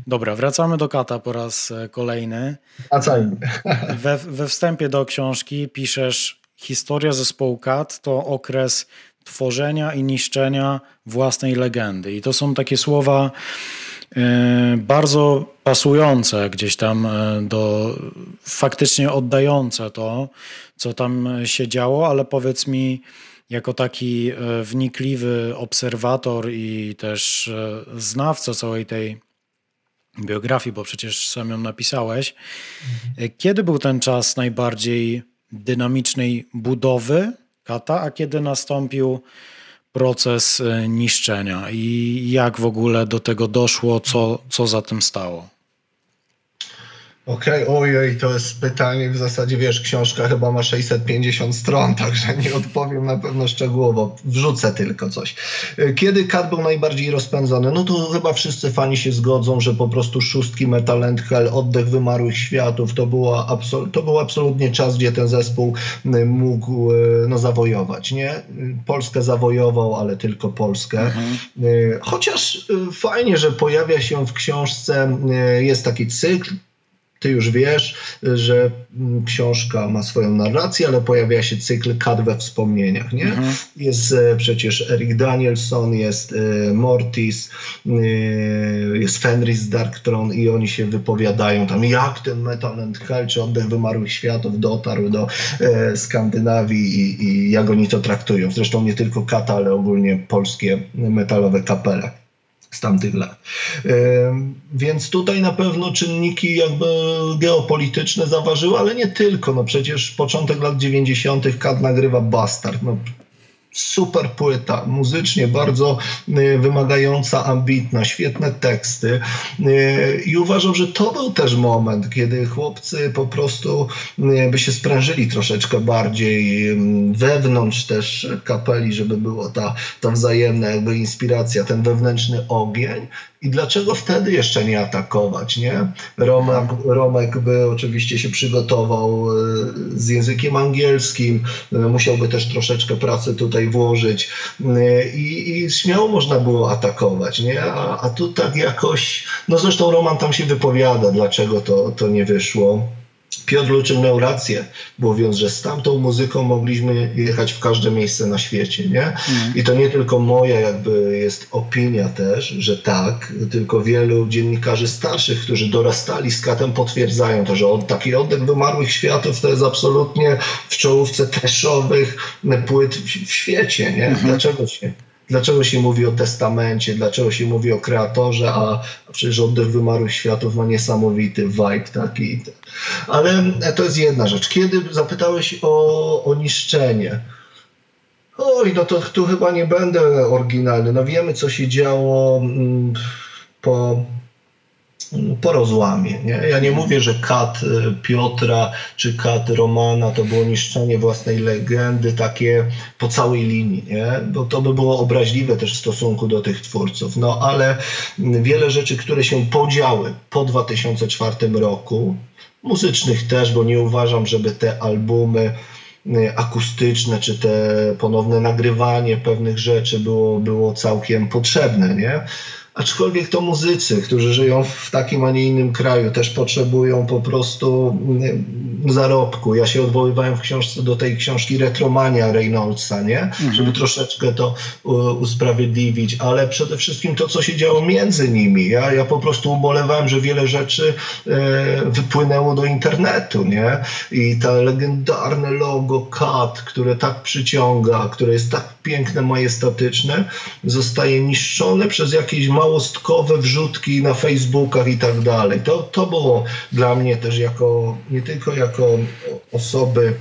Dobra, wracamy do Kata po raz kolejny. Wracajmy. We, we wstępie do książki piszesz: historia zespołu K A T to okres tworzenia i niszczenia własnej legendy. I to są takie słowa... bardzo pasujące gdzieś tam do, faktycznie oddające to, co tam się działo, ale powiedz mi, jako taki wnikliwy obserwator i też znawca całej tej biografii, bo przecież sam ją napisałeś, mhm. kiedy był ten czas najbardziej dynamicznej budowy Kata, a kiedy nastąpił proces niszczenia i jak w ogóle do tego doszło, co, co za tym stało? Okej, okay, ojej, to jest pytanie w zasadzie, wiesz, książka chyba ma sześćset pięćdziesiąt stron, także nie odpowiem na pewno szczegółowo, wrzucę tylko coś. Kiedy K A T był najbardziej rozpędzony? No to chyba wszyscy fani się zgodzą, że po prostu szóstki, Metal and Hell, Oddech Wymarłych Światów, to, była absol to był absolutnie czas, gdzie ten zespół mógł no, zawojować, nie? Polskę zawojował, ale tylko Polskę. Mhm. Chociaż fajnie, że pojawia się w książce, jest taki cykl, ty już wiesz, że książka ma swoją narrację, ale pojawia się cykl K A T we wspomnieniach, nie? Mhm. Jest e, przecież Eric Danielson, jest e, Mortis, e, jest Fenris Darktron i oni się wypowiadają tam, jak ten Metal and Hell czy Oddech Wymarłych Światów dotarł do e, Skandynawii i, i jak oni to traktują. Zresztą nie tylko K A T, ale ogólnie polskie metalowe kapele z tamtych lat. Yy, więc tutaj na pewno czynniki jakby geopolityczne zaważyły, ale nie tylko. No przecież początek lat dziewięćdziesiątych K A T nagrywa Bastard. No, super płyta, muzycznie bardzo y, wymagająca, ambitna, świetne teksty y, i uważam, że to był też moment, kiedy chłopcy po prostu y, by się sprężyli troszeczkę bardziej y, wewnątrz też kapeli, żeby była ta, ta wzajemna jakby inspiracja, ten wewnętrzny ogień. I dlaczego wtedy jeszcze nie atakować, nie? Romek, Romek by oczywiście się przygotował z językiem angielskim, musiałby też troszeczkę pracy tutaj włożyć i, i śmiało można było atakować, nie? A, a tu tak jakoś... No zresztą Roman tam się wypowiada, dlaczego to, to nie wyszło. Piotr Luczyn miał rację, mówiąc, że z tamtą muzyką mogliśmy jechać w każde miejsce na świecie, nie? Mm. I to nie tylko moja jakby jest opinia też, że tak, tylko wielu dziennikarzy starszych, którzy dorastali z Katem, potwierdzają to, że od, taki Oddech Wymarłych Światów to jest absolutnie w czołówce teszowych płyt w, w świecie, nie? Mm -hmm. Dlaczego się... Dlaczego się mówi o testamencie, dlaczego się mówi o kreatorze, a przecież Oddech Wymarłych Światów ma niesamowity vibe taki. Ale to jest jedna rzecz. Kiedy zapytałeś o, o niszczenie? Oj, no to tu chyba nie będę oryginalny. No wiemy, co się działo po po rozłamie. Nie? Ja nie mówię, że K A T Piotra czy K A T Romana to było niszczenie własnej legendy takie po całej linii, nie? Bo to by było obraźliwe też w stosunku do tych twórców. No ale wiele rzeczy, które się podziały po dwa tysiące czwartym roku, muzycznych też, bo nie uważam, żeby te albumy akustyczne, czy te ponowne nagrywanie pewnych rzeczy było, było całkiem potrzebne, nie? Aczkolwiek to muzycy, którzy żyją w takim, a nie innym kraju, też potrzebują po prostu zarobku. Ja się odwoływałem w książce do tej książki Retromania Reynoldsa, nie? Mhm. Żeby troszeczkę to usprawiedliwić, ale przede wszystkim to, co się działo między nimi. Ja, ja po prostu ubolewałem, że wiele rzeczy e, wypłynęło do internetu, nie? I to legendarne logo K A T, które tak przyciąga, które jest tak piękne, majestatyczne, zostaje niszczone przez jakieś małostkowe wrzutki na Facebookach i tak dalej. To, to było dla mnie też jako, nie tylko jako osoby,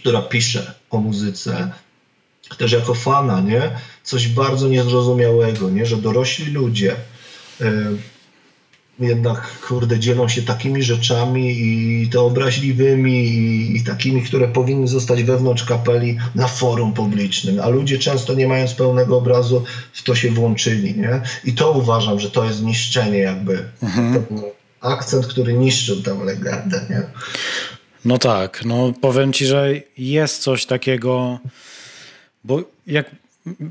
która pisze o muzyce, też jako fana, nie? Coś bardzo niezrozumiałego, nie? Że dorośli ludzie y, jednak, kurde, dzielą się takimi rzeczami i to obraźliwymi i, i takimi, które powinny zostać wewnątrz kapeli na forum publicznym. A ludzie często, nie mając pełnego obrazu, w to się włączyli, nie? I to uważam, że to jest niszczenie jakby. Mhm. Akcent, który niszczył tę legendę, nie? No tak, no powiem ci, że jest coś takiego, bo jak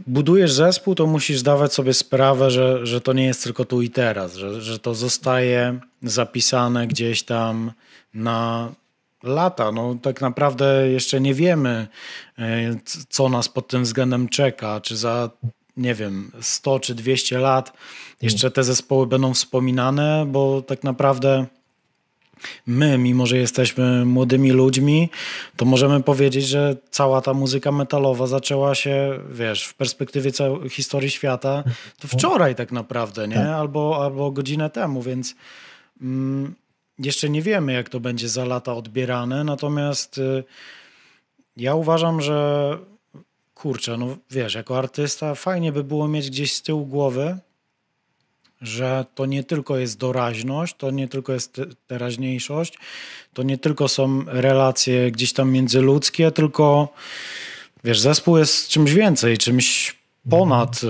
budujesz zespół, to musisz zdawać sobie sprawę, że, że to nie jest tylko tu i teraz, że, że to zostaje zapisane gdzieś tam na lata. No tak naprawdę jeszcze nie wiemy, co nas pod tym względem czeka, czy za, nie wiem, sto czy dwieście lat jeszcze te zespoły będą wspominane, bo tak naprawdę my, mimo że jesteśmy młodymi ludźmi, to możemy powiedzieć, że cała ta muzyka metalowa zaczęła się, wiesz, w perspektywie całej historii świata, to wczoraj tak naprawdę, nie? Albo, albo godzinę temu, więc mm, jeszcze nie wiemy, jak to będzie za lata odbierane, natomiast y, ja uważam, że kurczę, no wiesz, jako artysta fajnie by było mieć gdzieś z tyłu głowy, że to nie tylko jest doraźność, to nie tylko jest teraźniejszość, to nie tylko są relacje gdzieś tam międzyludzkie, tylko wiesz, zespół jest czymś więcej, czymś ponad y,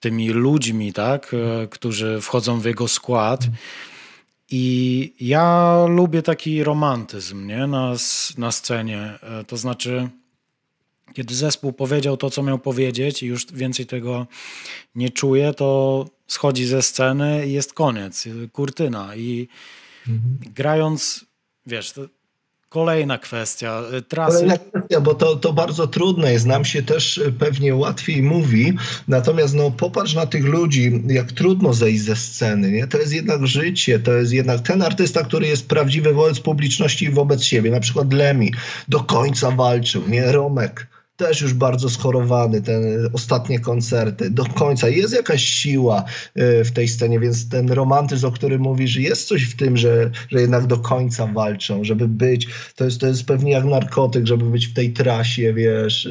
tymi ludźmi, tak, y, którzy wchodzą w jego skład. I ja lubię taki romantyzm, nie? Na, na scenie, y, to znaczy kiedy zespół powiedział to, co miał powiedzieć i już więcej tego nie czuje, to schodzi ze sceny i jest koniec, kurtyna. I mhm. grając, wiesz, kolejna kwestia trasy. Kolejna kwestia, bo to, to bardzo trudne jest. Nam się też pewnie łatwiej mówi. Natomiast no, popatrz na tych ludzi, jak trudno zejść ze sceny, nie? To jest jednak życie, to jest jednak ten artysta, który jest prawdziwy wobec publiczności i wobec siebie. Na przykład Lemi do końca walczył, nie? Romek też już bardzo schorowany, te ostatnie koncerty, do końca. Jest jakaś siła w tej scenie, więc ten romantyzm, o którym mówisz, jest coś w tym, że, że jednak do końca walczą, żeby być, to jest, to jest pewnie jak narkotyk, żeby być w tej trasie, wiesz,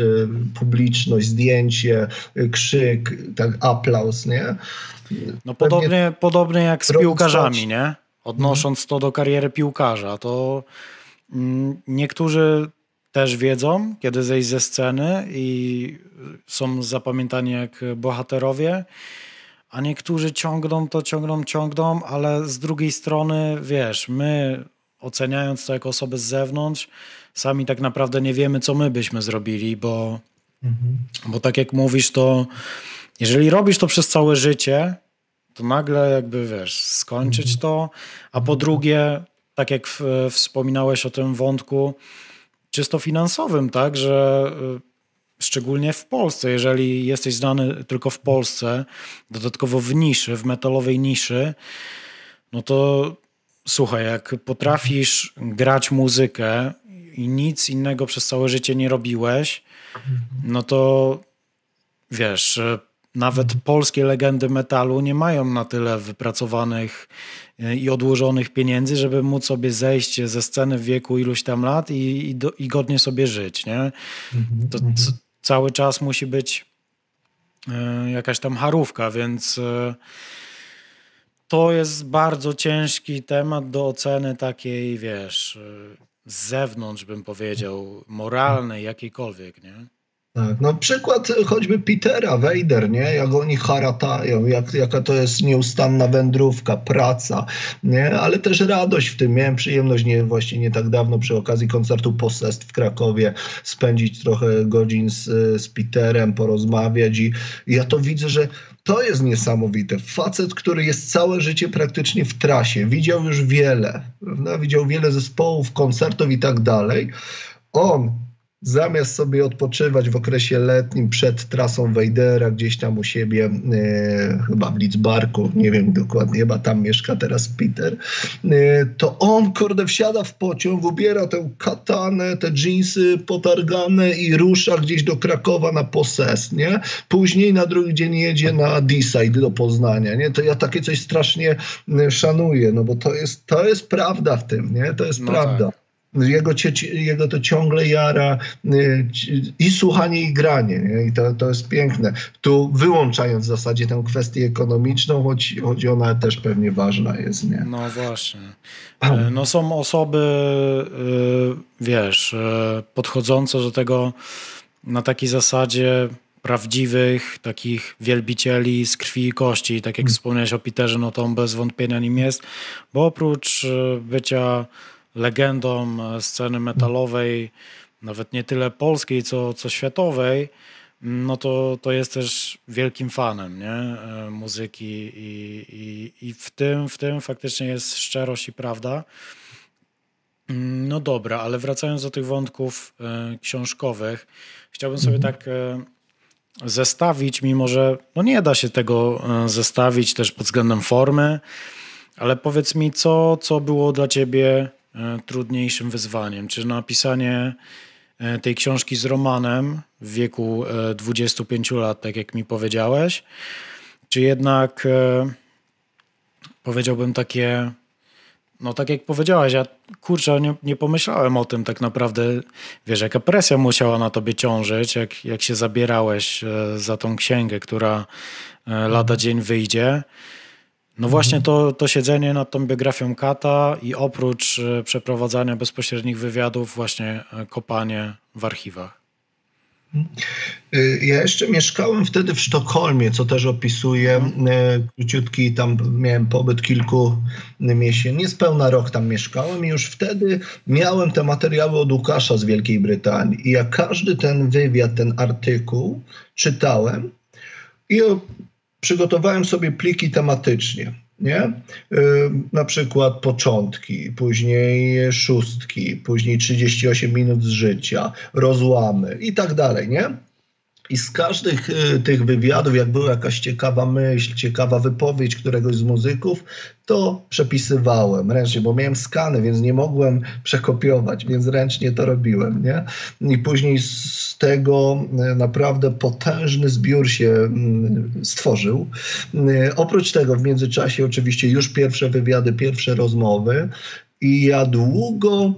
publiczność, zdjęcie, krzyk, tak, aplauz, nie? No podobnie, podobnie jak z piłkarzami, nie? Odnosząc to do kariery piłkarza, to niektórzy też wiedzą, kiedy zejść ze sceny i są zapamiętani jak bohaterowie, a niektórzy ciągną to, ciągną, ciągną, ale z drugiej strony, wiesz, my oceniając to jako osoby z zewnątrz, sami tak naprawdę nie wiemy, co my byśmy zrobili, bo, mhm. bo tak jak mówisz, to jeżeli robisz to przez całe życie, to nagle jakby, wiesz, skończyć mhm. to, a po drugie, tak jak w, wspominałeś o tym wątku, czysto finansowym, tak, że szczególnie w Polsce, jeżeli jesteś znany tylko w Polsce, dodatkowo w niszy, w metalowej niszy, no to słuchaj, jak potrafisz grać muzykę i nic innego przez całe życie nie robiłeś, no to wiesz, nawet polskie legendy metalu nie mają na tyle wypracowanych i odłożonych pieniędzy, żeby móc sobie zejść ze sceny w wieku iluś tam lat i, i, do, i godnie sobie żyć, nie? To cały czas musi być y, jakaś tam harówka, więc y, to jest bardzo ciężki temat do oceny takiej, wiesz, z zewnątrz, bym powiedział, moralnej jakiejkolwiek, nie? Tak, no przykład choćby Petera, Wejder, nie? Jak oni haratają, jak, jaka to jest nieustanna wędrówka, praca, nie? Ale też radość w tym. Miałem przyjemność nie, właśnie nie tak dawno przy okazji koncertu Possessed w Krakowie spędzić trochę godzin z, z Peterem, porozmawiać i, i ja to widzę, że to jest niesamowite. Facet, który jest całe życie praktycznie w trasie, widział już wiele, prawda? Widział wiele zespołów, koncertów i tak dalej. On zamiast sobie odpoczywać w okresie letnim przed trasą Vadera gdzieś tam u siebie, yy, chyba w Lidzbarku, nie wiem dokładnie, chyba tam mieszka teraz Peter, yy, to on, kurde, wsiada w pociąg, ubiera tę katanę, te dżinsy potargane i rusza gdzieś do Krakowa na Possessed, nie? Później na drugi dzień jedzie na D-side do Poznania, nie? To ja takie coś strasznie yy, szanuję, no bo to jest, to jest prawda w tym, nie? To jest no prawda. Tak. Jego, cie, jego to ciągle jara i słuchanie, i granie, nie? I to, to jest piękne. Tu wyłączając w zasadzie tę kwestię ekonomiczną, choć, choć ona też pewnie ważna jest, nie? No właśnie. No są osoby, wiesz, podchodzące do tego na takiej zasadzie prawdziwych, takich wielbicieli z krwi i kości. Tak jak hmm. wspomniałeś o Peterze, no to on bez wątpienia nim jest, bo oprócz bycia legendą sceny metalowej, nawet nie tyle polskiej, co, co światowej, no to, to jest też wielkim fanem, nie? Muzyki i, i, i w tym, w tym faktycznie jest szczerość i prawda. No dobra, ale wracając do tych wątków książkowych, chciałbym sobie tak zestawić, mimo że no nie da się tego zestawić też pod względem formy, ale powiedz mi, co, co było dla ciebie trudniejszym wyzwaniem? Czy napisanie tej książki z Romanem w wieku dwudziestu pięciu lat, tak jak mi powiedziałeś, czy jednak powiedziałbym takie, no tak jak powiedziałaś, ja kurczę, nie, nie pomyślałem o tym tak naprawdę, wiesz, jaka presja musiała na tobie ciążyć, jak, jak się zabierałeś za tą księgę, która lada dzień wyjdzie. No właśnie to, to siedzenie nad tą biografią Kata i oprócz przeprowadzania bezpośrednich wywiadów właśnie kopanie w archiwach. Ja jeszcze mieszkałem wtedy w Sztokholmie, co też opisuję. Króciutki tam miałem pobyt kilku miesięcy, niespełna rok tam mieszkałem i już wtedy miałem te materiały od Łukasza z Wielkiej Brytanii. I ja każdy ten wywiad, ten artykuł czytałem i przygotowałem sobie pliki tematycznie, nie? Yy, na przykład początki, później szóstki, później trzydzieści osiem minut z życia, rozłamy i tak dalej, nie? I z każdych y, tych wywiadów, jak była jakaś ciekawa myśl, ciekawa wypowiedź któregoś z muzyków, to przepisywałem ręcznie, bo miałem skany, więc nie mogłem przekopiować, więc ręcznie to robiłem, nie? I później z tego y, naprawdę potężny zbiór się y, stworzył. Y, oprócz tego w międzyczasie oczywiście już pierwsze wywiady, pierwsze rozmowy i ja długo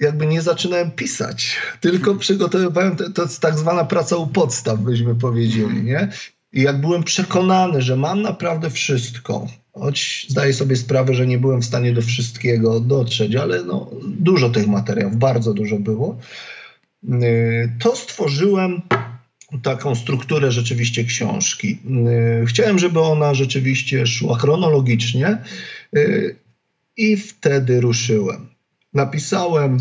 jakby nie zaczynałem pisać, tylko przygotowywałem, te, to jest tak zwana praca u podstaw, byśmy powiedzieli, nie? I jak byłem przekonany, że mam naprawdę wszystko, choć zdaję sobie sprawę, że nie byłem w stanie do wszystkiego dotrzeć, ale no, dużo tych materiałów, bardzo dużo było, to stworzyłem taką strukturę rzeczywiście książki. Chciałem, żeby ona rzeczywiście szła chronologicznie i wtedy ruszyłem. Napisałem,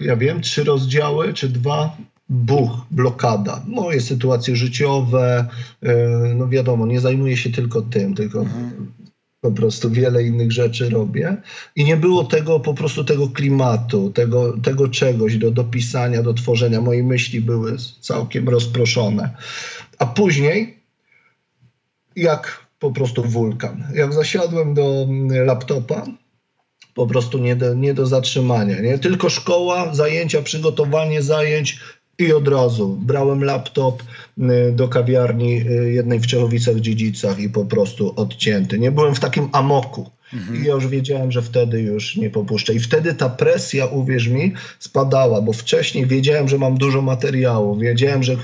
ja wiem, trzy rozdziały, czy dwa, Buch, blokada, moje sytuacje życiowe, yy, no wiadomo, nie zajmuję się tylko tym, tylko mhm. po prostu wiele innych rzeczy robię i nie było tego, po prostu tego klimatu, tego, tego czegoś do, do pisania, do tworzenia, moje myśli były całkiem rozproszone, a później jak po prostu wulkan, jak zasiadłem do laptopa, po prostu nie do, nie do zatrzymania, nie? Tylko szkoła, zajęcia, przygotowanie zajęć, I od razu brałem laptop do kawiarni jednej w Ciechowicach-Dziedzicach i po prostu odcięty. Nie byłem w takim amoku. Mhm. I ja już wiedziałem, że wtedy już nie popuszczę. I wtedy ta presja, uwierz mi, spadała, bo wcześniej wiedziałem, że mam dużo materiału. Wiedziałem, że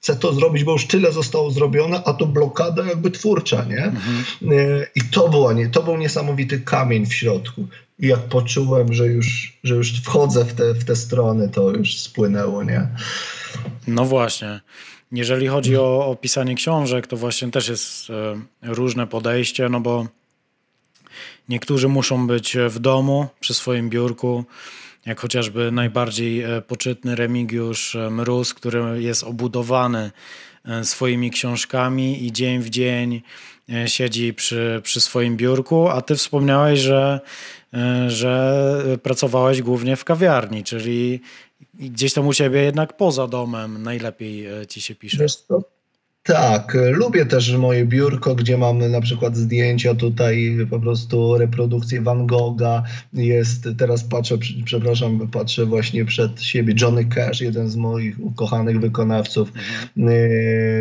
chcę to zrobić, bo już tyle zostało zrobione, a to blokada jakby twórcza, nie? Mhm. I to, było, nie, to był niesamowity kamień w środku. I jak poczułem, że już, że już wchodzę w te, w te strony, to już spłynęło, nie? No właśnie. Jeżeli chodzi o, o pisanie książek, to właśnie też jest y, różne podejście, no bo niektórzy muszą być w domu, przy swoim biurku, jak chociażby najbardziej poczytny Remigiusz Mróz, który jest obudowany swoimi książkami i dzień w dzień siedzi przy, przy swoim biurku, a ty wspomniałeś, że, że pracowałeś głównie w kawiarni, czyli gdzieś tam u ciebie jednak poza domem najlepiej ci się pisze. Tak, lubię też moje biurko, gdzie mamy na przykład zdjęcia tutaj, po prostu reprodukcje Van Gogha. Jest, teraz patrzę, przepraszam, patrzę właśnie przed siebie, Johnny Cash, jeden z moich ukochanych wykonawców.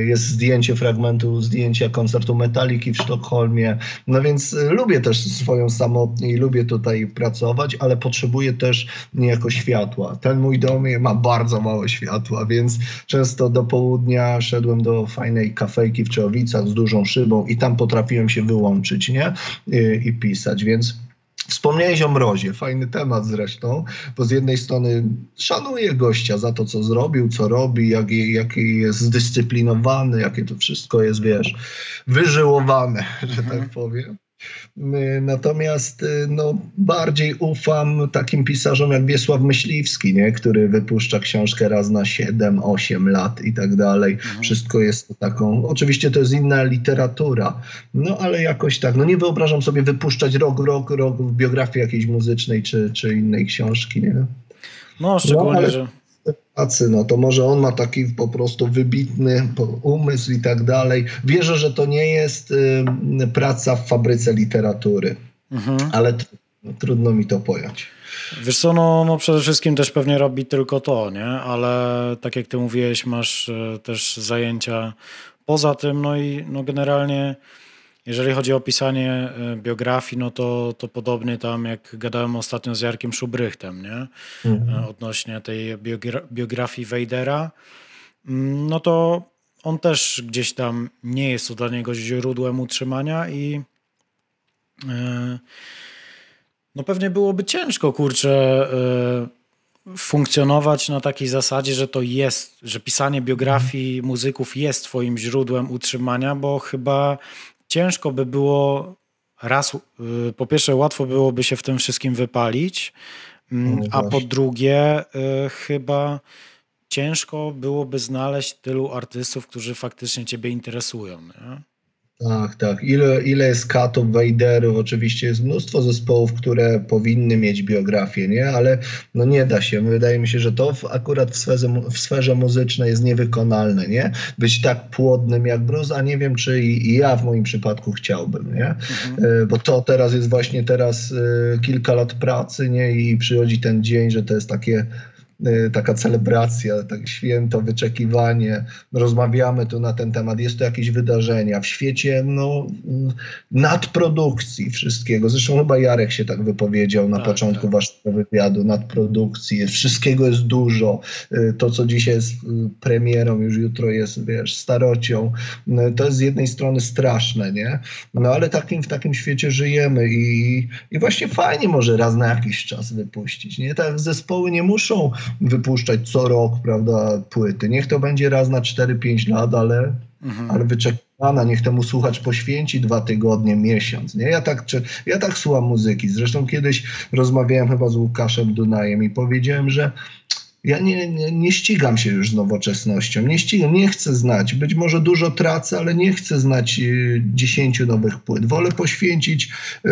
Jest zdjęcie fragmentu zdjęcia koncertu Metalliki w Sztokholmie. No więc lubię też swoją samotnię i lubię tutaj pracować, ale potrzebuję też niejako światła. Ten mój dom ma bardzo mało światła, więc często do południa szedłem do fajnych kafejki w Czechowicach z dużą szybą i tam potrafiłem się wyłączyć, nie? I, i pisać, więc wspomniałeś o mrozie, fajny temat zresztą, bo z jednej strony szanuję gościa za to, co zrobił, co robi, jaki jak jest zdyscyplinowany, jakie to wszystko jest, wiesz, wyżyłowane, mhm. że tak powiem. Natomiast no, bardziej ufam takim pisarzom jak Wiesław Myśliwski, nie? Który wypuszcza książkę raz na siedem, osiem lat i tak dalej. Mhm. Wszystko jest to taką... Oczywiście to jest inna literatura, no ale jakoś tak. No nie wyobrażam sobie wypuszczać rok, rok, rok w biografii jakiejś muzycznej czy, czy innej książki, nie? No szczególnie, no, ale... że... pracy, no to może on ma taki po prostu wybitny umysł i tak dalej. Wierzę, że to nie jest y, praca w fabryce literatury, mhm. ale trudno, trudno mi to pojąć. Wiesz co, no, no przede wszystkim też pewnie robi tylko to, nie? Ale tak jak ty mówiłeś, masz też zajęcia poza tym, no i no generalnie jeżeli chodzi o pisanie biografii, no to, to podobnie tam jak gadałem ostatnio z Jarkiem Szubrychtem, nie? Mhm. Odnośnie tej biografii Wejdera, no to on też gdzieś tam nie jest to dla niego źródłem utrzymania i no pewnie byłoby ciężko, kurczę, funkcjonować na takiej zasadzie, że to jest, że pisanie biografii muzyków jest twoim źródłem utrzymania, bo chyba ciężko by było, raz, po pierwsze łatwo byłoby się w tym wszystkim wypalić, a po drugie chyba ciężko byłoby znaleźć tylu artystów, którzy faktycznie ciebie interesują, nie? Tak, tak. Ile, ile jest Katów, Wejderów, oczywiście jest mnóstwo zespołów, które powinny mieć biografię, nie? Ale no nie da się. Wydaje mi się, że to w, akurat w sferze, w sferze muzycznej jest niewykonalne, nie? Być tak płodnym jak Bruce, a nie wiem, czy i, i ja w moim przypadku chciałbym, nie? Mhm. Bo to teraz jest właśnie teraz y, kilka lat pracy, nie? I przychodzi ten dzień, że to jest takie... taka celebracja, tak święto, wyczekiwanie. Rozmawiamy tu na ten temat. Jest to jakieś wydarzenia w świecie no, nadprodukcji wszystkiego. Zresztą chyba Jarek się tak wypowiedział na tak, początku tak. waszego wywiadu. Nadprodukcji. Wszystkiego jest dużo. To, co dzisiaj jest premierą, już jutro jest, wiesz, starocią. To jest z jednej strony straszne, nie? No ale takim, w takim świecie żyjemy i, i właśnie fajnie może raz na jakiś czas wypuścić, nie? Tak zespoły nie muszą wypuszczać co rok, prawda, płyty. Niech to będzie raz na cztery, pięć lat, ale, mhm. ale wyczekiwana. Niech temu słuchacz poświęci dwa tygodnie, miesiąc. Nie? Ja, tak, czy, ja tak słucham muzyki. Zresztą kiedyś rozmawiałem chyba z Łukaszem Dunajem i powiedziałem, że ja nie, nie, nie ścigam się już z nowoczesnością. Nie ścigam, nie chcę znać. Być może dużo tracę, ale nie chcę znać y, dziesięciu nowych płyt. Wolę poświęcić... Y,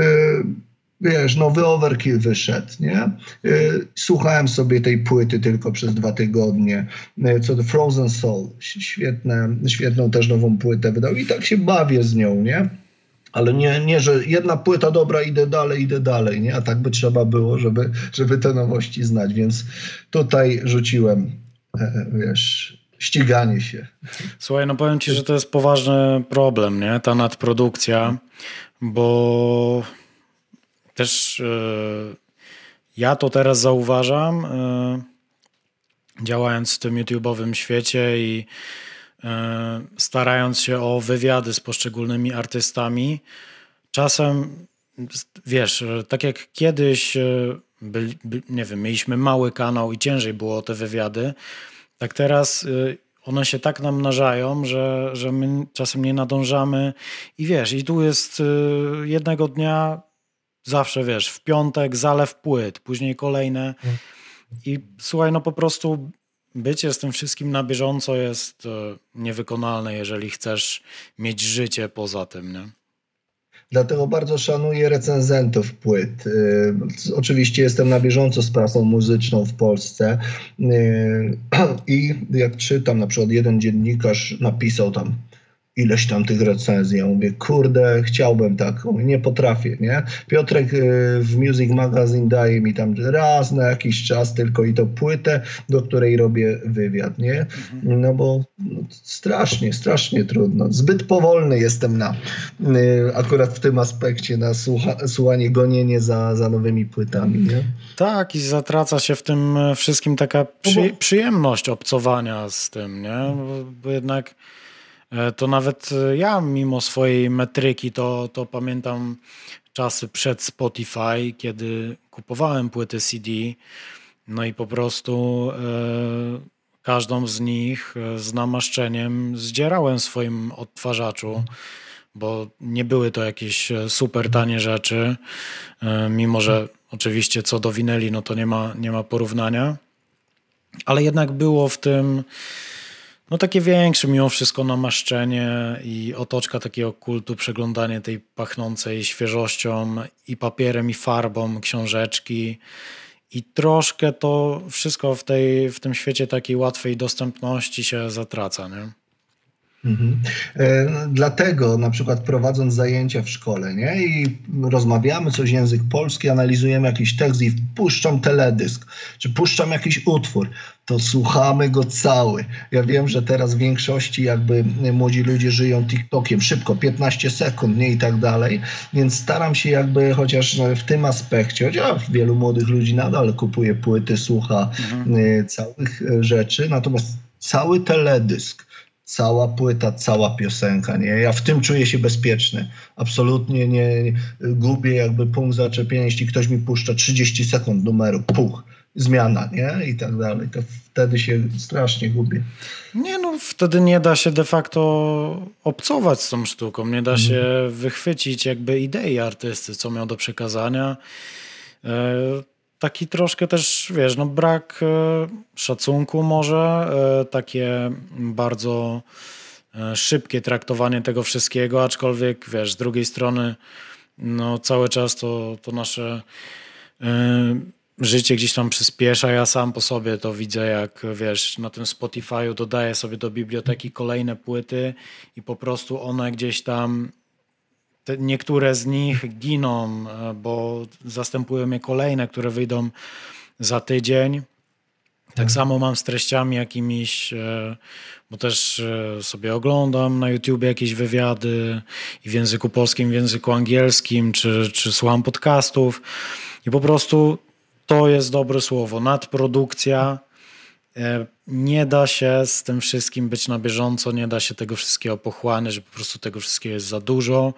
Wiesz, nowy Overkill wyszedł, nie? Słuchałem sobie tej płyty tylko przez dwa tygodnie. Co do Frozen Soul, świetne, świetną też nową płytę wydał i tak się bawię z nią, nie? Ale nie, nie, że jedna płyta dobra, idę dalej, idę dalej, nie? A tak by trzeba było, żeby, żeby te nowości znać, więc tutaj rzuciłem wiesz, ściganie się. Słuchaj, no powiem ci, że to jest poważny problem, nie? Ta nadprodukcja, bo też yy, ja to teraz zauważam, yy, działając w tym YouTube'owym świecie i yy, starając się o wywiady z poszczególnymi artystami, czasem, wiesz, tak jak kiedyś, byli, nie wiem, mieliśmy mały kanał i ciężej było o te wywiady, tak teraz one się tak namnażają, że, że my czasem nie nadążamy i wiesz, i tu jest jednego dnia zawsze, wiesz, w piątek zalew płyt, później kolejne i słuchaj, no po prostu bycie z tym wszystkim na bieżąco jest niewykonalne, jeżeli chcesz mieć życie poza tym, nie? Dlatego bardzo szanuję recenzentów płyt. Yy, oczywiście jestem na bieżąco z prasą muzyczną w Polsce yy, i jak czytam, na przykład jeden dziennikarz napisał tam ileś tam tych recenzji. Ja mówię, kurde, chciałbym tak, mówię, nie potrafię, nie? Piotrek yy, w Music Magazine daje mi tam raz na jakiś czas tylko i to płytę, do której robię wywiad, nie? Mhm. No bo no, strasznie, strasznie trudno. Zbyt powolny jestem na, yy, akurat w tym aspekcie, na słucha, słuchanie, gonienie za, za nowymi płytami, nie? Tak, i zatraca się w tym wszystkim taka przy, no bo... przyjemność obcowania z tym, nie? Bo, bo jednak to nawet ja mimo swojej metryki to, to pamiętam czasy przed Spotify, kiedy kupowałem płyty C D, no i po prostu e, każdą z nich z namaszczeniem zdzierałem w swoim odtwarzaczu, bo nie były to jakieś super tanie rzeczy, e, mimo że oczywiście co do winyli, no to nie ma, nie ma porównania, ale jednak było w tym... No takie większe mimo wszystko namaszczenie i otoczka takiego kultu, przeglądanie tej pachnącej świeżością i papierem i farbą książeczki i troszkę to wszystko w, tej, w tym świecie takiej łatwej dostępności się zatraca, nie? Mhm. Dlatego na przykład prowadząc zajęcia w szkole, nie? I rozmawiamy coś język polski, analizujemy jakiś tekst i puszczam teledysk, czy puszczam jakiś utwór, to słuchamy go cały. Ja wiem, że teraz w większości jakby młodzi ludzie żyją TikTokiem szybko, piętnaście sekund, nie i tak dalej, więc staram się jakby chociaż w tym aspekcie, chociaż wielu młodych ludzi nadal kupuje płyty, słucha mhm. całych rzeczy, natomiast cały teledysk, cała płyta, cała piosenka, nie? Ja w tym czuję się bezpieczny. Absolutnie nie, nie gubię jakby punkt zaczepienia, jeśli ktoś mi puszcza trzydzieści sekund numeru, puch, zmiana, nie? I tak dalej. To wtedy się strasznie gubię. Nie, no wtedy nie da się de facto obcować z tą sztuką, nie da się hmm. wychwycić jakby idei artysty, co miał do przekazania. Yy, taki troszkę też, wiesz, no brak szacunku może, takie bardzo szybkie traktowanie tego wszystkiego, aczkolwiek, wiesz, z drugiej strony no cały czas to, to nasze y, życie gdzieś tam przyspiesza. Ja sam po sobie to widzę, jak, wiesz, na tym Spotify'u dodaję sobie do biblioteki kolejne płyty i po prostu one gdzieś tam... Niektóre z nich giną, bo zastępują je kolejne, które wyjdą za tydzień. Tak samo mam z treściami jakimiś, bo też sobie oglądam na YouTubie jakieś wywiady i w języku polskim, w języku angielskim, czy, czy słucham podcastów. I po prostu to jest dobre słowo, nadprodukcja. Nie da się z tym wszystkim być na bieżąco, nie da się tego wszystkiego pochłaniać, że po prostu tego wszystkiego jest za dużo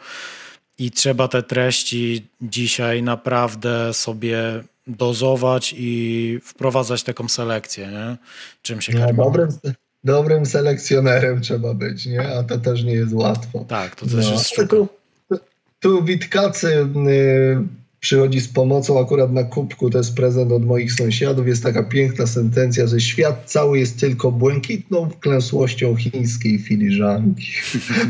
i trzeba te treści dzisiaj naprawdę sobie dozować i wprowadzać taką selekcję, nie? Czym się karmi? No, dobrym, dobrym selekcjonerem trzeba być, nie? A to też nie jest łatwo. Tak, to też no. jest sztuka. Tu, tu Witkacy... Yy... przychodzi z pomocą akurat na kubku, to jest prezent od moich sąsiadów, jest taka piękna sentencja, że świat cały jest tylko błękitną wklęsłością chińskiej filiżanki.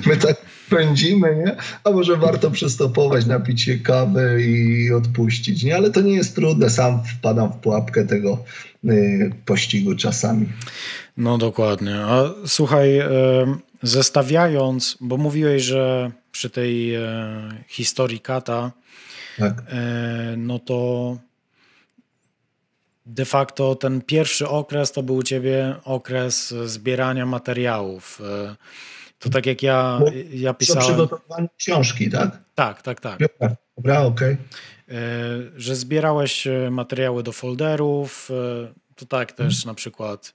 My tak pędzimy, nie? A może warto przystopować, napić się kawy i odpuścić, nie? Ale to nie jest trudne, sam wpadam w pułapkę tego y, pościgu czasami. No dokładnie. A słuchaj, y, zestawiając, bo mówiłeś, że przy tej y, historii Kata, tak. No to de facto ten pierwszy okres to był u ciebie okres zbierania materiałów. To tak jak ja, ja pisałem... To przygotowanie książki, tak? Tak, tak, tak. Dobra, okej. Okay. Że zbierałeś materiały do folderów, to tak też hmm. na przykład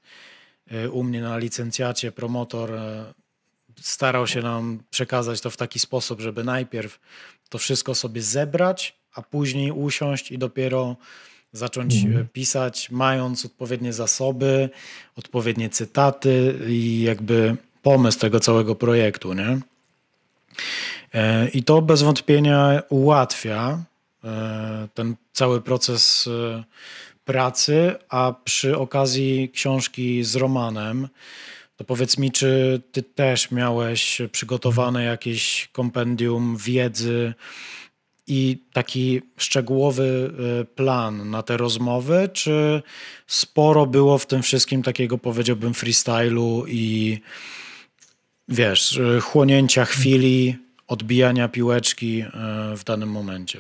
u mnie na licencjacie promotor starał się nam przekazać to w taki sposób, żeby najpierw to wszystko sobie zebrać, a później usiąść i dopiero zacząć mhm. pisać, mając odpowiednie zasoby, odpowiednie cytaty i jakby pomysł tego całego projektu, nie? I to bez wątpienia ułatwia ten cały proces pracy, a przy okazji książki z Romanem, to powiedz mi, czy ty też miałeś przygotowane jakieś kompendium wiedzy i taki szczegółowy plan na te rozmowy, czy sporo było w tym wszystkim takiego, powiedziałbym, freestylu i wiesz, chłonięcia chwili, odbijania piłeczki w danym momencie?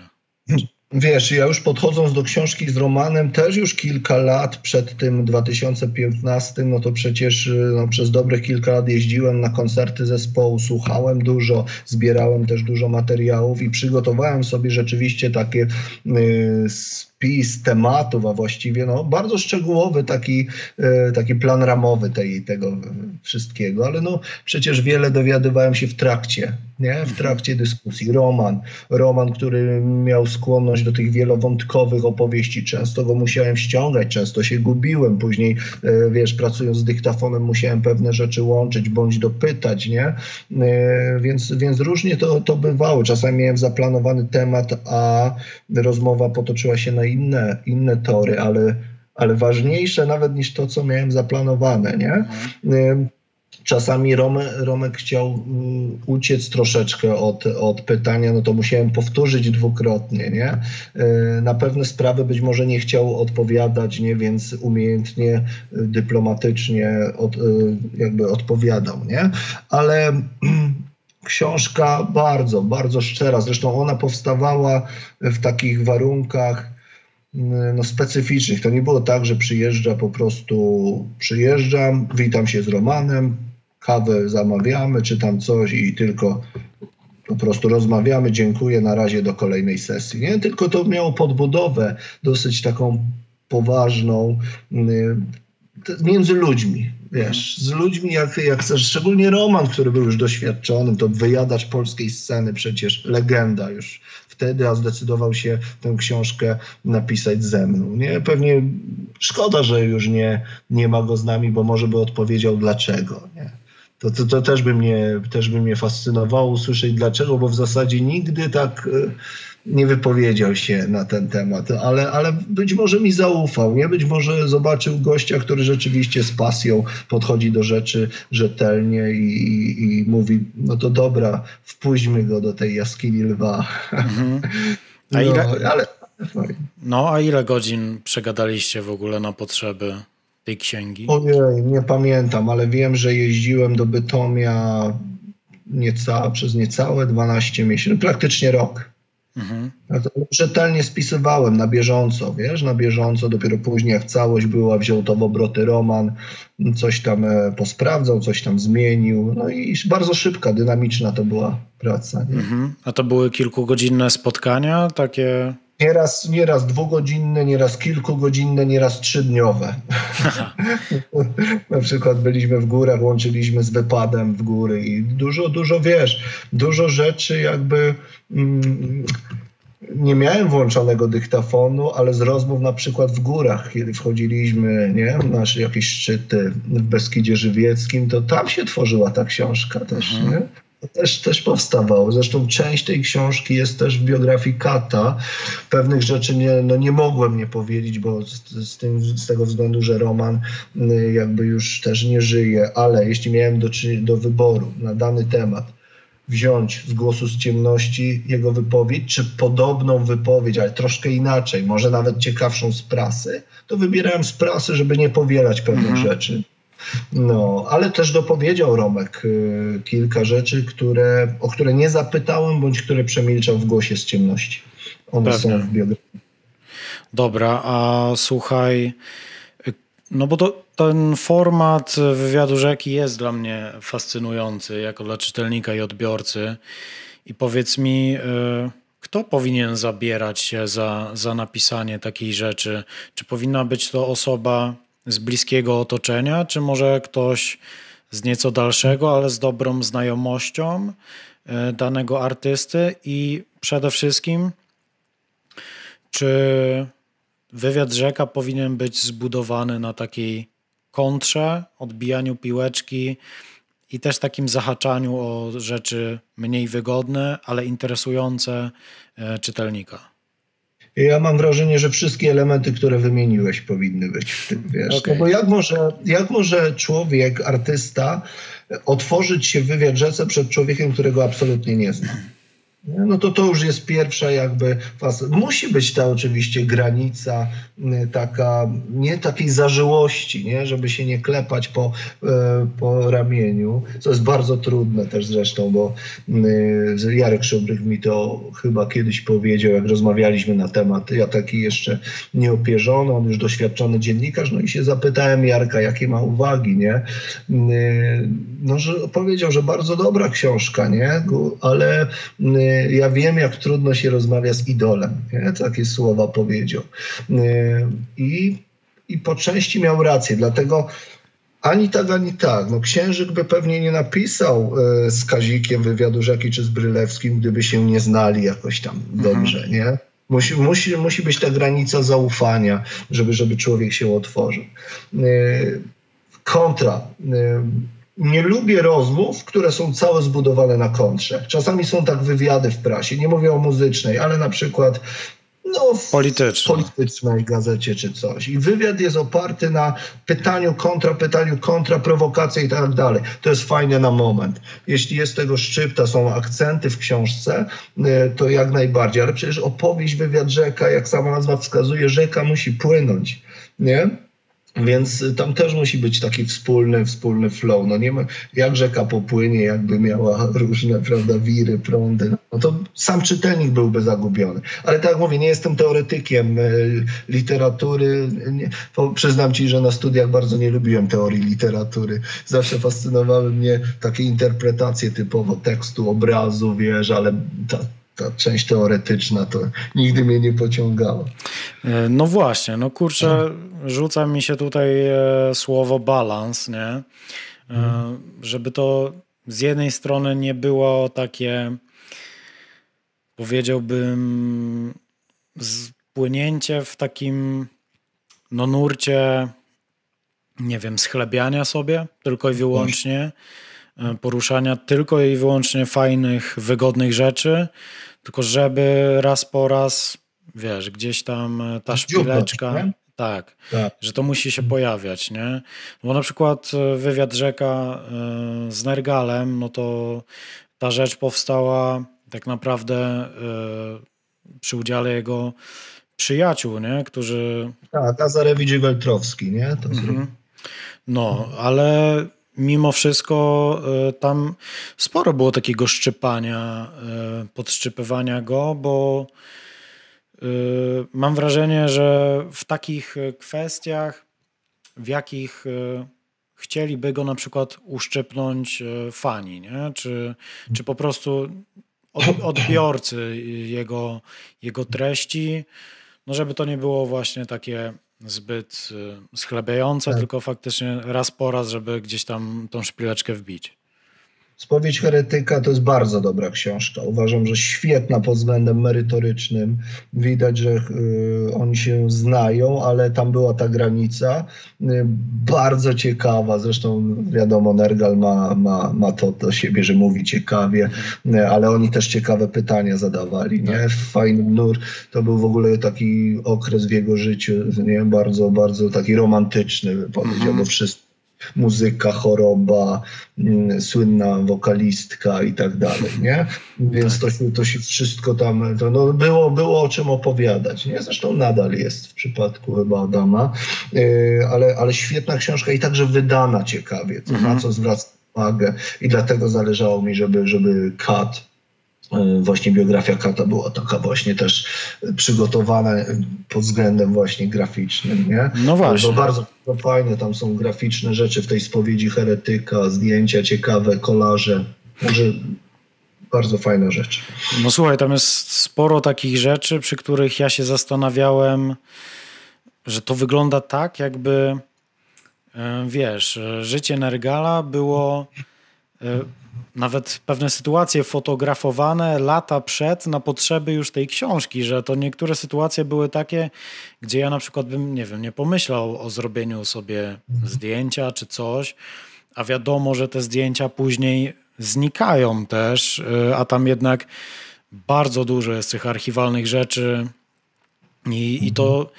Wiesz, ja już podchodząc do książki z Romanem też już kilka lat przed tym dwa tysiące piętnastym, no to przecież no, przez dobrych kilka lat jeździłem na koncerty zespołu, słuchałem dużo, zbierałem też dużo materiałów i przygotowałem sobie rzeczywiście takie yy, spis tematów, a właściwie no, bardzo szczegółowy taki, yy, taki plan ramowy tej, tego wszystkiego, ale no przecież wiele dowiadywałem się w trakcie, nie? W trakcie dyskusji. Roman, Roman, który miał skłonność do tych wielowątkowych opowieści, często go musiałem ściągać, często się gubiłem, później yy, wiesz, pracując z dyktafonem musiałem pewne rzeczy łączyć, bądź dopytać, nie? Yy, więc, więc różnie to, to bywało. Czasami miałem zaplanowany temat, a rozmowa potoczyła się na inne, inne tory, ale, ale ważniejsze nawet niż to, co miałem zaplanowane, nie? Mm. Czasami Romek, Romek chciał uciec troszeczkę od, od pytania, no to musiałem powtórzyć dwukrotnie, nie? Na pewne sprawy być może nie chciał odpowiadać, nie? Więc umiejętnie, dyplomatycznie od, jakby odpowiadał, nie? Ale... Książka bardzo, bardzo szczera. Zresztą ona powstawała w takich warunkach no, specyficznych. To nie było tak, że przyjeżdża po prostu, przyjeżdżam, witam się z Romanem, kawę zamawiamy, czytam coś i tylko po prostu rozmawiamy, dziękuję, na razie do kolejnej sesji. Nie? Tylko to miało podbudowę dosyć taką poważną, yy, między ludźmi. Wiesz, z ludźmi, jak, jak chcesz, szczególnie Roman, który był już doświadczonym, to wyjadacz polskiej sceny, przecież legenda już wtedy, a zdecydował się tę książkę napisać ze mną. Nie? Pewnie szkoda, że już nie, nie ma go z nami, bo może by odpowiedział dlaczego. Nie? To, to, to też by mnie, też by mnie fascynowało usłyszeć dlaczego, bo w zasadzie nigdy tak nie wypowiedział się na ten temat, ale, ale być może mi zaufał, nie? Być może zobaczył gościa, który rzeczywiście z pasją podchodzi do rzeczy rzetelnie i, i, i mówi, no to dobra, wpuśćmy go do tej jaskini lwa. Mhm. A ile... no, ale... no a ile godzin przegadaliście w ogóle na potrzeby tej księgi? Ojej, nie pamiętam, ale wiem, że jeździłem do Bytomia nieca, przez niecałe dwanaście miesięcy, praktycznie rok. Mhm. Rzetelnie spisywałem na bieżąco, wiesz, na bieżąco, dopiero później jak całość była, wziął to w obroty Roman, coś tam e, posprawdzał, coś tam zmienił, no i bardzo szybka, dynamiczna to była praca. Nie? Mhm. A to były kilkugodzinne spotkania takie? Nieraz, nieraz dwugodzinne, nieraz kilkugodzinne, nieraz trzydniowe. Na przykład byliśmy w górach, łączyliśmy z wypadem w góry i dużo, dużo wiesz, dużo rzeczy jakby... Mm, nie miałem włączonego dyktafonu, ale z rozmów na przykład w górach, kiedy wchodziliśmy, nie, nasze jakieś szczyty w Beskidzie Żywieckim, to tam się tworzyła ta książka też, mhm. nie? Też, też powstawało. Zresztą część tej książki jest też w biografii Kata. Pewnych rzeczy nie, no nie mogłem nie powiedzieć, bo z, z, tym, z tego względu, że Roman jakby już też nie żyje, ale jeśli miałem do, do wyboru na dany temat wziąć z Głosu z ciemności jego wypowiedź, czy podobną wypowiedź, ale troszkę inaczej, może nawet ciekawszą z prasy, to wybierałem z prasy, żeby nie powielać pewnych mhm. rzeczy. No, ale też dopowiedział Romek y, kilka rzeczy, które, o które nie zapytałem, bądź które przemilczał w Głosie z ciemności. One Pewnie. są w biografii. Dobra, a słuchaj, no bo to, ten format wywiadu rzeki jest dla mnie fascynujący jako dla czytelnika i odbiorcy. I powiedz mi, kto powinien zabierać się za, za napisanie takiej rzeczy? Czy powinna być to osoba z bliskiego otoczenia, czy może ktoś z nieco dalszego, ale z dobrą znajomością danego artysty? I przede wszystkim, czy wywiad rzeka powinien być zbudowany na takiej kontrze, odbijaniu piłeczki i też takim zahaczaniu o rzeczy mniej wygodne, ale interesujące czytelnika? Ja mam wrażenie, że wszystkie elementy, które wymieniłeś, powinny być w tym, wiesz. Okay. No bo jak może, jak może człowiek, artysta otworzyć się w wywiad rzece przed człowiekiem, którego absolutnie nie zna? No to to już jest pierwsza jakby faza. Musi być ta oczywiście granica taka, nie takiej zażyłości, nie? Żeby się nie klepać po, po ramieniu, co jest bardzo trudne też zresztą, bo Jarek Szubrych mi to chyba kiedyś powiedział, jak rozmawialiśmy na temat, ja taki jeszcze nieopierzony, on już doświadczony dziennikarz, no i się zapytałem Jarka, jakie ma uwagi, nie? No, że powiedział, że bardzo dobra książka, nie? Ale ja wiem, jak trudno się rozmawia z idolem. Nie? Takie słowa powiedział. I, i po części miał rację. Dlatego ani tak, ani tak. No, Księżyk by pewnie nie napisał z Kazikiem wywiadu rzeki czy z Brylewskim, gdyby się nie znali jakoś tam dobrze. Mhm. Nie? Musi, musi, musi być ta granica zaufania, żeby, żeby człowiek się otworzył. Kontra. Nie lubię rozmów, które są całe zbudowane na kontrze. Czasami są tak wywiady w prasie, nie mówię o muzycznej, ale na przykład no, w Polityczne. politycznej gazecie czy coś. I wywiad jest oparty na pytaniu kontra, pytaniu kontra, prowokacje i tak dalej. To jest fajne na moment. Jeśli jest tego szczypta, są akcenty w książce, to jak najbardziej. Ale przecież opowieść, wywiad rzeka, jak sama nazwa wskazuje, rzeka musi płynąć, nie? Więc tam też musi być taki wspólny, wspólny flow. No nie ma, jak rzeka popłynie, jakby miała różne, prawda, wiry, prądy, no to sam czytelnik byłby zagubiony. Ale tak jak mówię, nie jestem teoretykiem literatury. Nie, przyznam ci, że na studiach bardzo nie lubiłem teorii literatury. Zawsze fascynowały mnie takie interpretacje typowo tekstu, obrazu, wiesz, ale ta, ta część teoretyczna to nigdy mnie nie pociągała. No właśnie, no kurczę, rzuca mi się tutaj słowo balans, nie? Hmm. Żeby to z jednej strony nie było takie, powiedziałbym, spłynięcie w takim no nurcie, nie wiem, schlebiania sobie tylko i wyłącznie, poruszania tylko i wyłącznie fajnych, wygodnych rzeczy, tylko żeby raz po raz, wiesz, gdzieś tam ta szpileczka, tak, tak, że to musi się pojawiać, nie? Bo na przykład wywiad rzeka z Nergalem, no to ta rzecz powstała tak naprawdę przy udziale jego przyjaciół, nie? Którzy... Tak, Nazarewicz i Weltrowski, nie? To mhm. No, ale... Mimo wszystko tam sporo było takiego szczypania, podszczypywania go, bo mam wrażenie, że w takich kwestiach, w jakich chcieliby go na przykład uszczypnąć fani, nie? Czy, czy po prostu odbiorcy jego, jego treści, no żeby to nie było właśnie takie... zbyt schlebiające, tak. Tylko faktycznie raz po raz, żeby gdzieś tam tą szpileczkę wbić. Spowiedź heretyka to jest bardzo dobra książka. Uważam, że świetna pod względem merytorycznym. Widać, że y, oni się znają, ale tam była ta granica. Y, bardzo ciekawa. Zresztą wiadomo, Nergal ma, ma, ma to do siebie, że mówi ciekawie, y, ale oni też ciekawe pytania zadawali. Nie? Fajny nur. To był w ogóle taki okres w jego życiu, nie? Bardzo, bardzo taki romantyczny, powiedziałbym, wszystko. Muzyka, choroba, m, słynna wokalistka i tak dalej, nie? Więc to się, to się wszystko tam, to no było, było o czym opowiadać, nie? Zresztą nadal jest w przypadku chyba Adama, yy, ale, ale świetna książka i także wydana ciekawie, to, mhm. na co zwraca uwagę i dlatego zależało mi, żeby, żeby K A T Właśnie biografia Kata była taka właśnie też przygotowana pod względem właśnie graficznym, nie? No właśnie. Bo bardzo fajne tam są graficzne rzeczy w tej spowiedzi heretyka, zdjęcia ciekawe, kolaże, może bardzo fajna rzecz. No słuchaj, tam jest sporo takich rzeczy, przy których ja się zastanawiałem, że to wygląda tak, jakby, wiesz, życie Nergala było... Nawet pewne sytuacje fotografowane lata przed na potrzeby już tej książki, że to niektóre sytuacje były takie, gdzie ja na przykład bym, nie wiem, nie pomyślał o zrobieniu sobie zdjęcia czy coś, a wiadomo, że te zdjęcia później znikają też, a tam jednak bardzo dużo jest tych archiwalnych rzeczy i, i to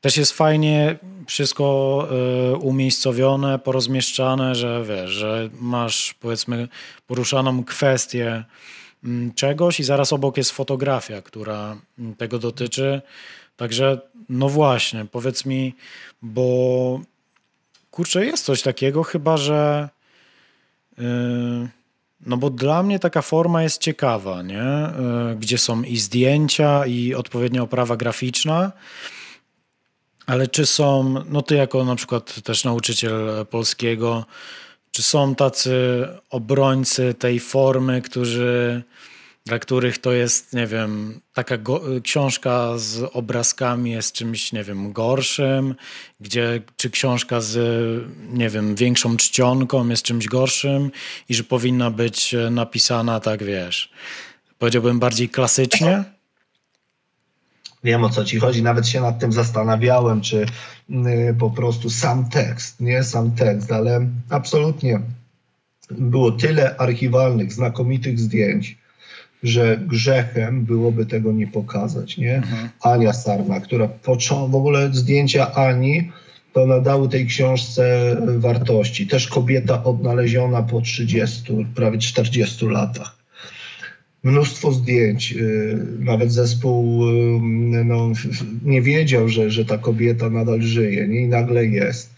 też jest fajnie wszystko y, umiejscowione, porozmieszczane, że wiesz, że masz powiedzmy poruszaną kwestię m, czegoś i zaraz obok jest fotografia, która tego dotyczy. Także no właśnie, powiedz mi, bo kurczę, jest coś takiego chyba, że y, no bo dla mnie taka forma jest ciekawa, nie? Y, gdzie są i zdjęcia i odpowiednia oprawa graficzna. Ale czy są, no ty jako na przykład też nauczyciel polskiego, czy są tacy obrońcy tej formy, którzy, dla których to jest, nie wiem, taka go, książka z obrazkami jest czymś, nie wiem, gorszym, gdzie, czy książka z, nie wiem, większą czcionką jest czymś gorszym i że powinna być napisana, tak wiesz, powiedziałbym bardziej klasycznie? Wiem, o co ci chodzi, nawet się nad tym zastanawiałem, czy y, po prostu sam tekst, nie sam tekst, ale absolutnie było tyle archiwalnych, znakomitych zdjęć, że grzechem byłoby tego nie pokazać, nie? Mhm. Ania Sarna, która począ, w ogóle zdjęcia Ani to nadały tej książce wartości. Też kobieta odnaleziona po trzydziestu, prawie czterdziestu latach. Mnóstwo zdjęć, nawet zespół no, nie wiedział, że, że ta kobieta nadal żyje, nie? I nagle jest.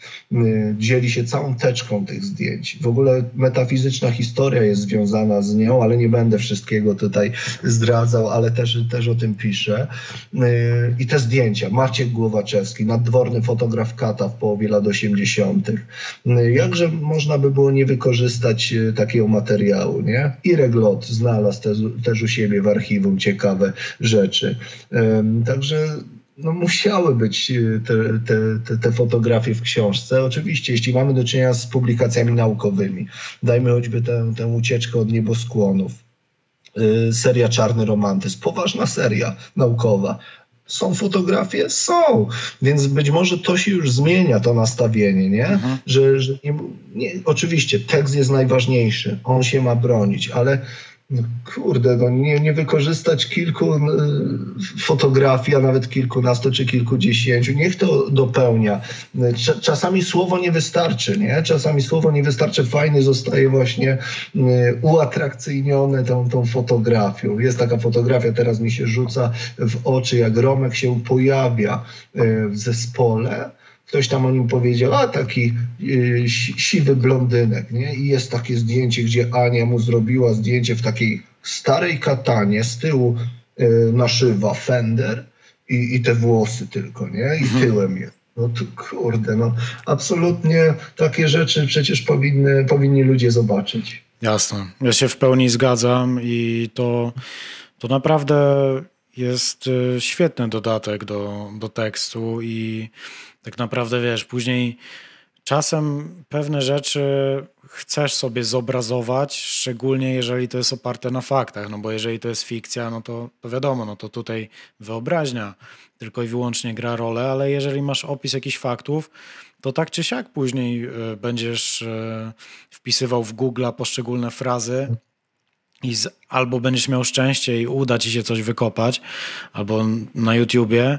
Dzieli się całą teczką tych zdjęć. W ogóle metafizyczna historia jest związana z nią, ale nie będę wszystkiego tutaj zdradzał, ale też, też o tym piszę. I te zdjęcia. Maciek Głowaczewski, nadworny fotograf Kata w połowie lat osiemdziesiątych. Jakże można by było nie wykorzystać takiego materiału, nie? Irek Lot znalazł te też u siebie w archiwum ciekawe rzeczy. Także no, musiały być te, te, te fotografie w książce. Oczywiście, jeśli mamy do czynienia z publikacjami naukowymi, dajmy choćby tę, tę ucieczkę od nieboskłonów. Seria Czarny Romantyzm, poważna seria naukowa. Są fotografie? Są. Więc być może to się już zmienia, to nastawienie, nie? Mhm. Że, że nie, nie, oczywiście tekst jest najważniejszy, on się ma bronić, ale no, kurde, no nie, nie wykorzystać kilku y, fotografii, a nawet kilkunastu czy kilkudziesięciu. Niech to dopełnia. Cza, czasami słowo nie wystarczy, nie? Czasami słowo nie wystarczy. Fajnie zostaje właśnie y, uatrakcyjnione tą, tą fotografią. Jest taka fotografia, teraz mi się rzuca w oczy, jak Romek się pojawia y, w zespole. Ktoś tam o nim powiedział, a taki y, siwy blondynek, nie? I jest takie zdjęcie, gdzie Ania mu zrobiła zdjęcie w takiej starej katanie, z tyłu y, naszywa Fender i, i te włosy tylko, nie? I tyłem jest. No to kurde, no absolutnie takie rzeczy przecież powinny, powinni ludzie zobaczyć. Jasne, ja się w pełni zgadzam i to, to naprawdę jest świetny dodatek do, do tekstu i tak naprawdę, wiesz, później czasem pewne rzeczy chcesz sobie zobrazować, szczególnie jeżeli to jest oparte na faktach, no bo jeżeli to jest fikcja, no to, to wiadomo, no to tutaj wyobraźnia tylko i wyłącznie gra rolę, ale jeżeli masz opis jakichś faktów, to tak czy siak później będziesz wpisywał w Google'a poszczególne frazy i z, albo będziesz miał szczęście i uda ci się coś wykopać, albo na YouTubie,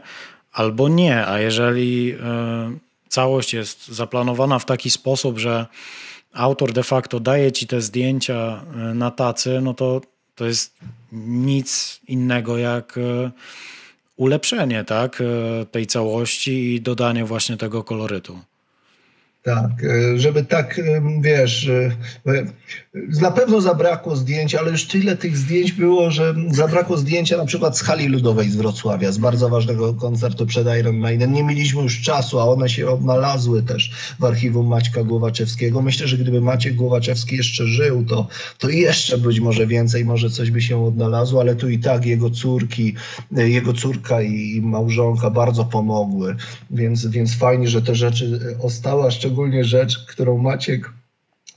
albo nie, a jeżeli y, całość jest zaplanowana w taki sposób, że autor de facto daje ci te zdjęcia y, na tacy, no to to jest nic innego jak y, ulepszenie, tak, y, tej całości i dodanie właśnie tego kolorytu. Tak, żeby tak, wiesz, na pewno zabrakło zdjęć, ale już tyle tych zdjęć było, że zabrakło zdjęcia na przykład z hali ludowej z Wrocławia, z bardzo ważnego koncertu przed Iron Maiden. Nie mieliśmy już czasu, a one się odnalazły też w archiwum Maćka Głowaczewskiego. Myślę, że gdyby Maciek Głowaczewski jeszcze żył, to, to jeszcze być może więcej, może coś by się odnalazło, ale tu i tak jego córki, jego córka i małżonka bardzo pomogły, więc, więc fajnie, że te rzeczy ostały, a szczególnie rzecz, którą Maciek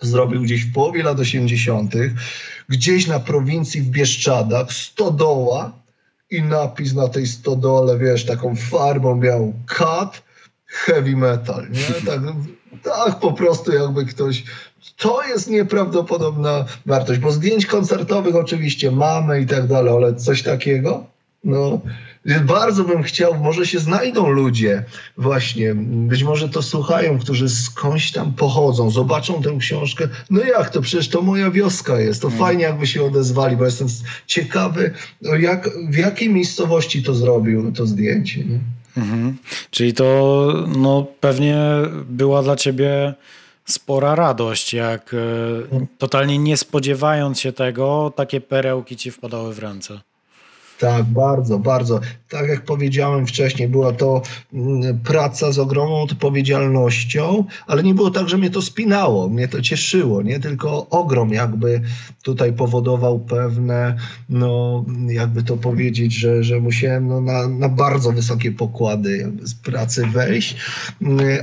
zrobił gdzieś w połowie lat osiemdziesiątych, gdzieś na prowincji w Bieszczadach, stodoła i napis na tej stodole, wiesz, taką farbą białą, K A T, heavy metal, nie? Tak, tak po prostu jakby ktoś... To jest nieprawdopodobna wartość, bo zdjęć koncertowych oczywiście mamy i tak dalej, ale coś takiego, no... Bardzo bym chciał, może się znajdą ludzie właśnie, być może to słuchają, którzy skądś tam pochodzą, zobaczą tę książkę. No jak to? Przecież to moja wioska jest. To mm. fajnie jakby się odezwali, bo jestem ciekawy, jak, w jakiej miejscowości to zrobił, to zdjęcie. Nie? Mhm. Czyli to no, pewnie była dla ciebie spora radość, jak mm. totalnie nie spodziewając się tego, takie perełki ci wpadały w ręce. Tak, bardzo, bardzo. Tak jak powiedziałem wcześniej, była to praca z ogromną odpowiedzialnością, ale nie było tak, że mnie to spinało, mnie to cieszyło, nie? Tylko ogrom jakby tutaj powodował pewne, no jakby to powiedzieć, że, że musiałem no, na, na bardzo wysokie pokłady jakby z pracy wejść,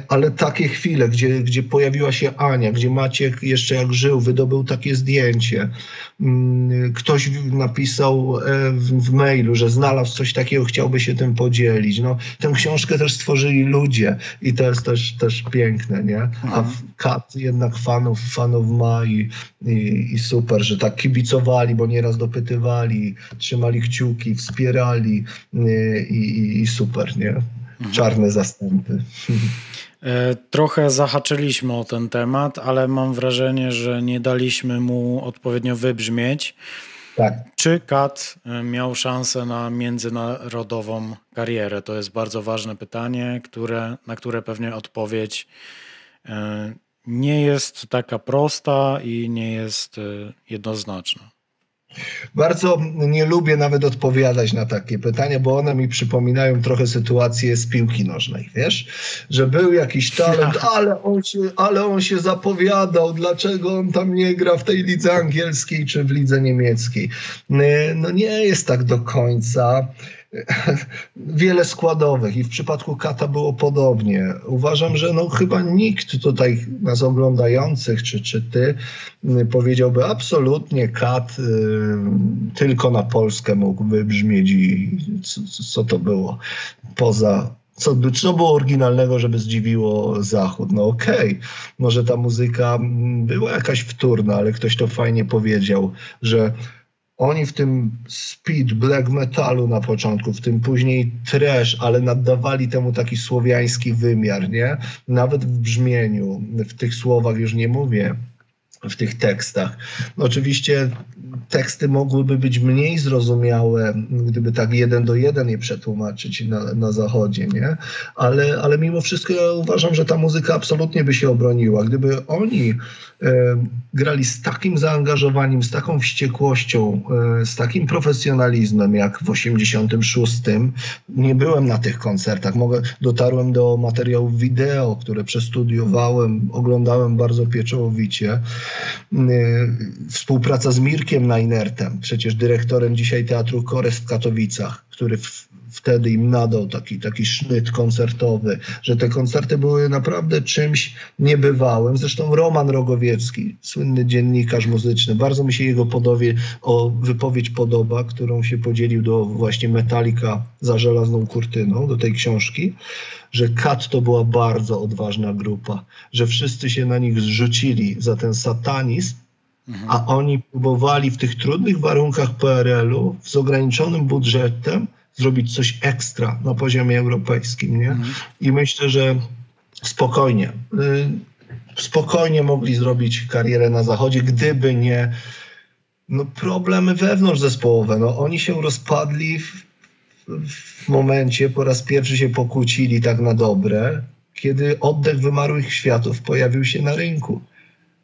ale takie chwile, gdzie, gdzie pojawiła się Ania, gdzie Maciek jeszcze jak żył, wydobył takie zdjęcie. Ktoś napisał w mailu, że znalazł coś takiego, chciałby się tym podzielić. No, tę książkę też stworzyli ludzie i to jest też, też piękne, nie? A K A T jednak fanów, fanów ma i, i, i super, że tak kibicowali, bo nieraz dopytywali, trzymali kciuki, wspierali i, i, i super, nie? Czarne zastępy. Trochę zahaczyliśmy o ten temat, ale mam wrażenie, że nie daliśmy mu odpowiednio wybrzmieć. Tak. Czy K A T miał szansę na międzynarodową karierę? To jest bardzo ważne pytanie, które, na które pewnie odpowiedź nie jest taka prosta i nie jest jednoznaczna. Bardzo nie lubię nawet odpowiadać na takie pytania, bo one mi przypominają trochę sytuację z piłki nożnej, wiesz? Że był jakiś talent, ale on się, ale on się zapowiadał, dlaczego on tam nie gra w tej lidze angielskiej czy w lidze niemieckiej. No nie jest tak do końca. Wiele składowych i w przypadku K A T-a było podobnie. Uważam, że no chyba nikt tutaj nas oglądających, czy, czy ty, powiedziałby absolutnie K A T y, tylko na Polskę mógł wybrzmieć i co, co to było poza... Co, co było oryginalnego, żeby zdziwiło Zachód? No okej, okay. Może ta muzyka była jakaś wtórna, ale ktoś to fajnie powiedział, że oni w tym speed black metalu na początku, w tym później trash, ale nadawali temu taki słowiański wymiar, nie? Nawet w brzmieniu, w tych słowach już nie mówię, w tych tekstach. Oczywiście teksty mogłyby być mniej zrozumiałe, gdyby tak jeden do jeden je przetłumaczyć na, na zachodzie, nie? Ale, ale mimo wszystko ja uważam, że ta muzyka absolutnie by się obroniła. Gdyby oni e, grali z takim zaangażowaniem, z taką wściekłością, e, z takim profesjonalizmem jak w osiemdziesiątym szóstym, nie byłem na tych koncertach. Mogę, dotarłem do materiałów wideo, które przestudiowałem, oglądałem bardzo pieczołowicie. Współpraca z Mirkiem Najnertem, przecież dyrektorem dzisiaj Teatru Kores w Katowicach, który w, wtedy im nadał taki, taki sznyt koncertowy, że te koncerty były naprawdę czymś niebywałym. Zresztą Roman Rogowiewski, słynny dziennikarz muzyczny, bardzo mi się jego podobie, o wypowiedź podoba, którą się podzielił do właśnie Metallica za żelazną kurtyną, do tej książki, że K A T to była bardzo odważna grupa, że wszyscy się na nich zrzucili za ten satanizm, mhm. a oni próbowali w tych trudnych warunkach P R L u z ograniczonym budżetem zrobić coś ekstra na poziomie europejskim, nie? Mhm. I myślę, że spokojnie, y, spokojnie mogli zrobić karierę na Zachodzie, gdyby nie no, problemy wewnątrz zespołowe. No, oni się rozpadli w, w momencie, po raz pierwszy się pokłócili tak na dobre. kiedy Oddech Wymarłych Światów pojawił się na rynku.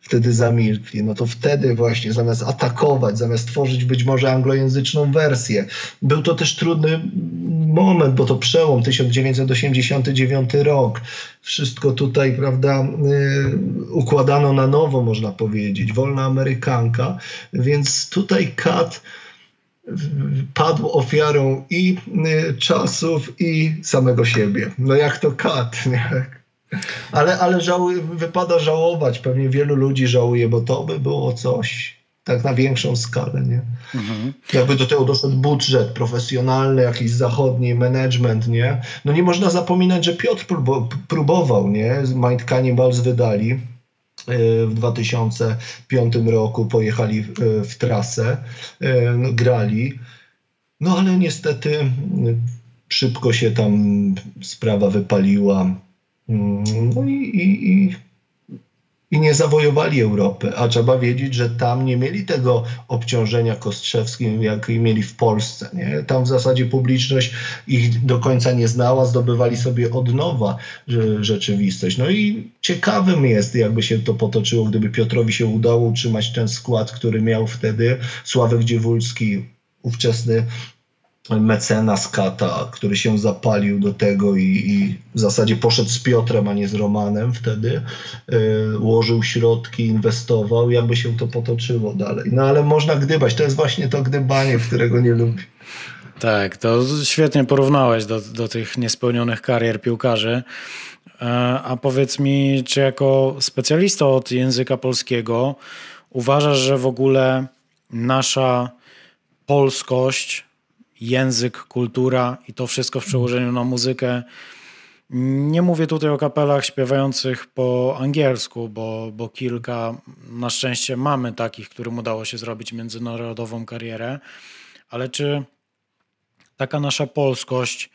Wtedy zamilkli. No to wtedy właśnie zamiast atakować, zamiast tworzyć być może anglojęzyczną wersję. Był to też trudny moment, bo to przełom, tysiąc dziewięćset osiemdziesiąty dziewiąty rok. Wszystko tutaj, prawda, y, układano na nowo, można powiedzieć. Wolna amerykanka. Więc tutaj K A T padł ofiarą i y, czasów, i samego siebie. No jak to K A T, nie? Ale, ale żałuj, wypada żałować. Pewnie wielu ludzi żałuje, bo to by było coś tak na większą skalę, nie? Mhm. Jakby do tego doszedł budżet profesjonalny, jakiś zachodni, management, nie? No nie można zapominać, że Piotr próbował, nie? Mind Cannibals wydali w dwa tysiące piątym roku, pojechali w, w trasę, grali. No ale niestety szybko się tam sprawa wypaliła. No i, i, i, i nie zawojowali Europy, a trzeba wiedzieć, że tam nie mieli tego obciążenia Kostrzewskim, jak mieli w Polsce, nie? Tam w zasadzie publiczność ich do końca nie znała, zdobywali sobie od nowa rzeczywistość. No i ciekawym jest, jakby się to potoczyło, gdyby Piotrowi się udało utrzymać ten skład, który miał wtedy. Sławek Dziewulski, ówczesny mecenas K A T-a, który się zapalił do tego i, i w zasadzie poszedł z Piotrem, a nie z Romanem wtedy. Yy, łożył środki, inwestował, jakby się to potoczyło dalej. No ale można gdybać, to jest właśnie to gdybanie, którego nie lubię. Tak, to świetnie porównałeś do, do tych niespełnionych karier piłkarzy. A powiedz mi, czy jako specjalista od języka polskiego uważasz, że w ogóle nasza polskość, język, kultura i to wszystko w przełożeniu na muzykę. Nie mówię tutaj o kapelach śpiewających po angielsku, bo, bo kilka na szczęście mamy takich, którym udało się zrobić międzynarodową karierę, ale czy taka nasza polskość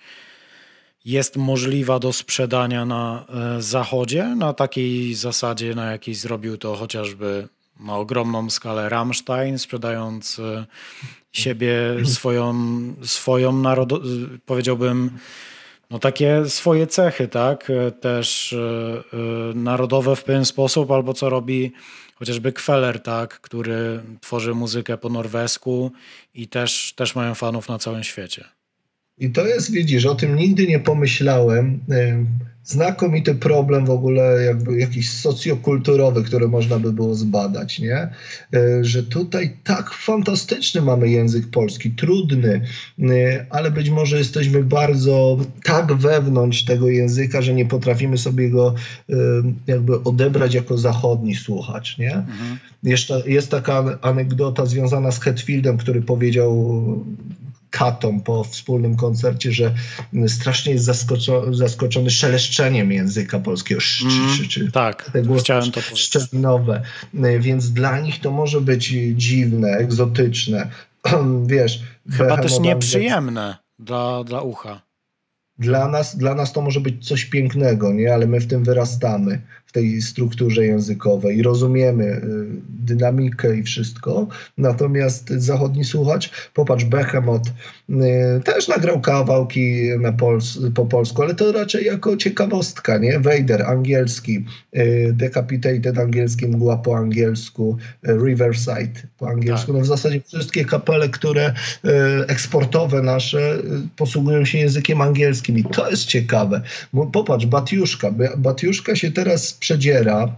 jest możliwa do sprzedania na Zachodzie, na takiej zasadzie, na jakiej zrobił to chociażby na ogromną skalę Rammstein, sprzedając siebie, swoją, swoją narodo, powiedziałbym, no takie swoje cechy, tak, też yy, narodowe w pewien sposób, albo co robi chociażby Kweller, tak, który tworzy muzykę po norwesku i też, też mają fanów na całym świecie. I to jest, widzisz, o tym nigdy nie pomyślałem. Znakomity problem w ogóle jakby jakiś socjokulturowy, który można by było zbadać, nie? Że tutaj tak fantastyczny mamy język polski, trudny, ale być może jesteśmy bardzo tak wewnątrz tego języka, że nie potrafimy sobie go jakby odebrać jako zachodni słuchacz, nie? Mhm. Jeszcze jest taka anegdota związana z Hetfieldem, który powiedział Katom po wspólnym koncercie, że strasznie jest zaskoczo zaskoczony szeleszczeniem języka polskiego. Sz, mm, czy, czy, tak, te głosy szczelinowe. Więc dla nich to może być dziwne, egzotyczne. Wiesz, chyba też nieprzyjemne dla, dla ucha. Dla nas, dla nas to może być coś pięknego, nie? Ale my w tym wyrastamy, w tej strukturze językowej i rozumiemy y, dynamikę i wszystko. Natomiast zachodni słuchacz, popatrz, Behemoth y, też nagrał kawałki na pols po polsku, ale to raczej jako ciekawostka, nie? Wejder angielski, y, Decapitated angielski, Mgła po angielsku, y, Riverside po angielsku. No w zasadzie wszystkie kapele, które y, eksportowe nasze y, posługują się językiem angielskim i to jest ciekawe. Bo popatrz, Batiuszka. Batiuszka się teraz przedziera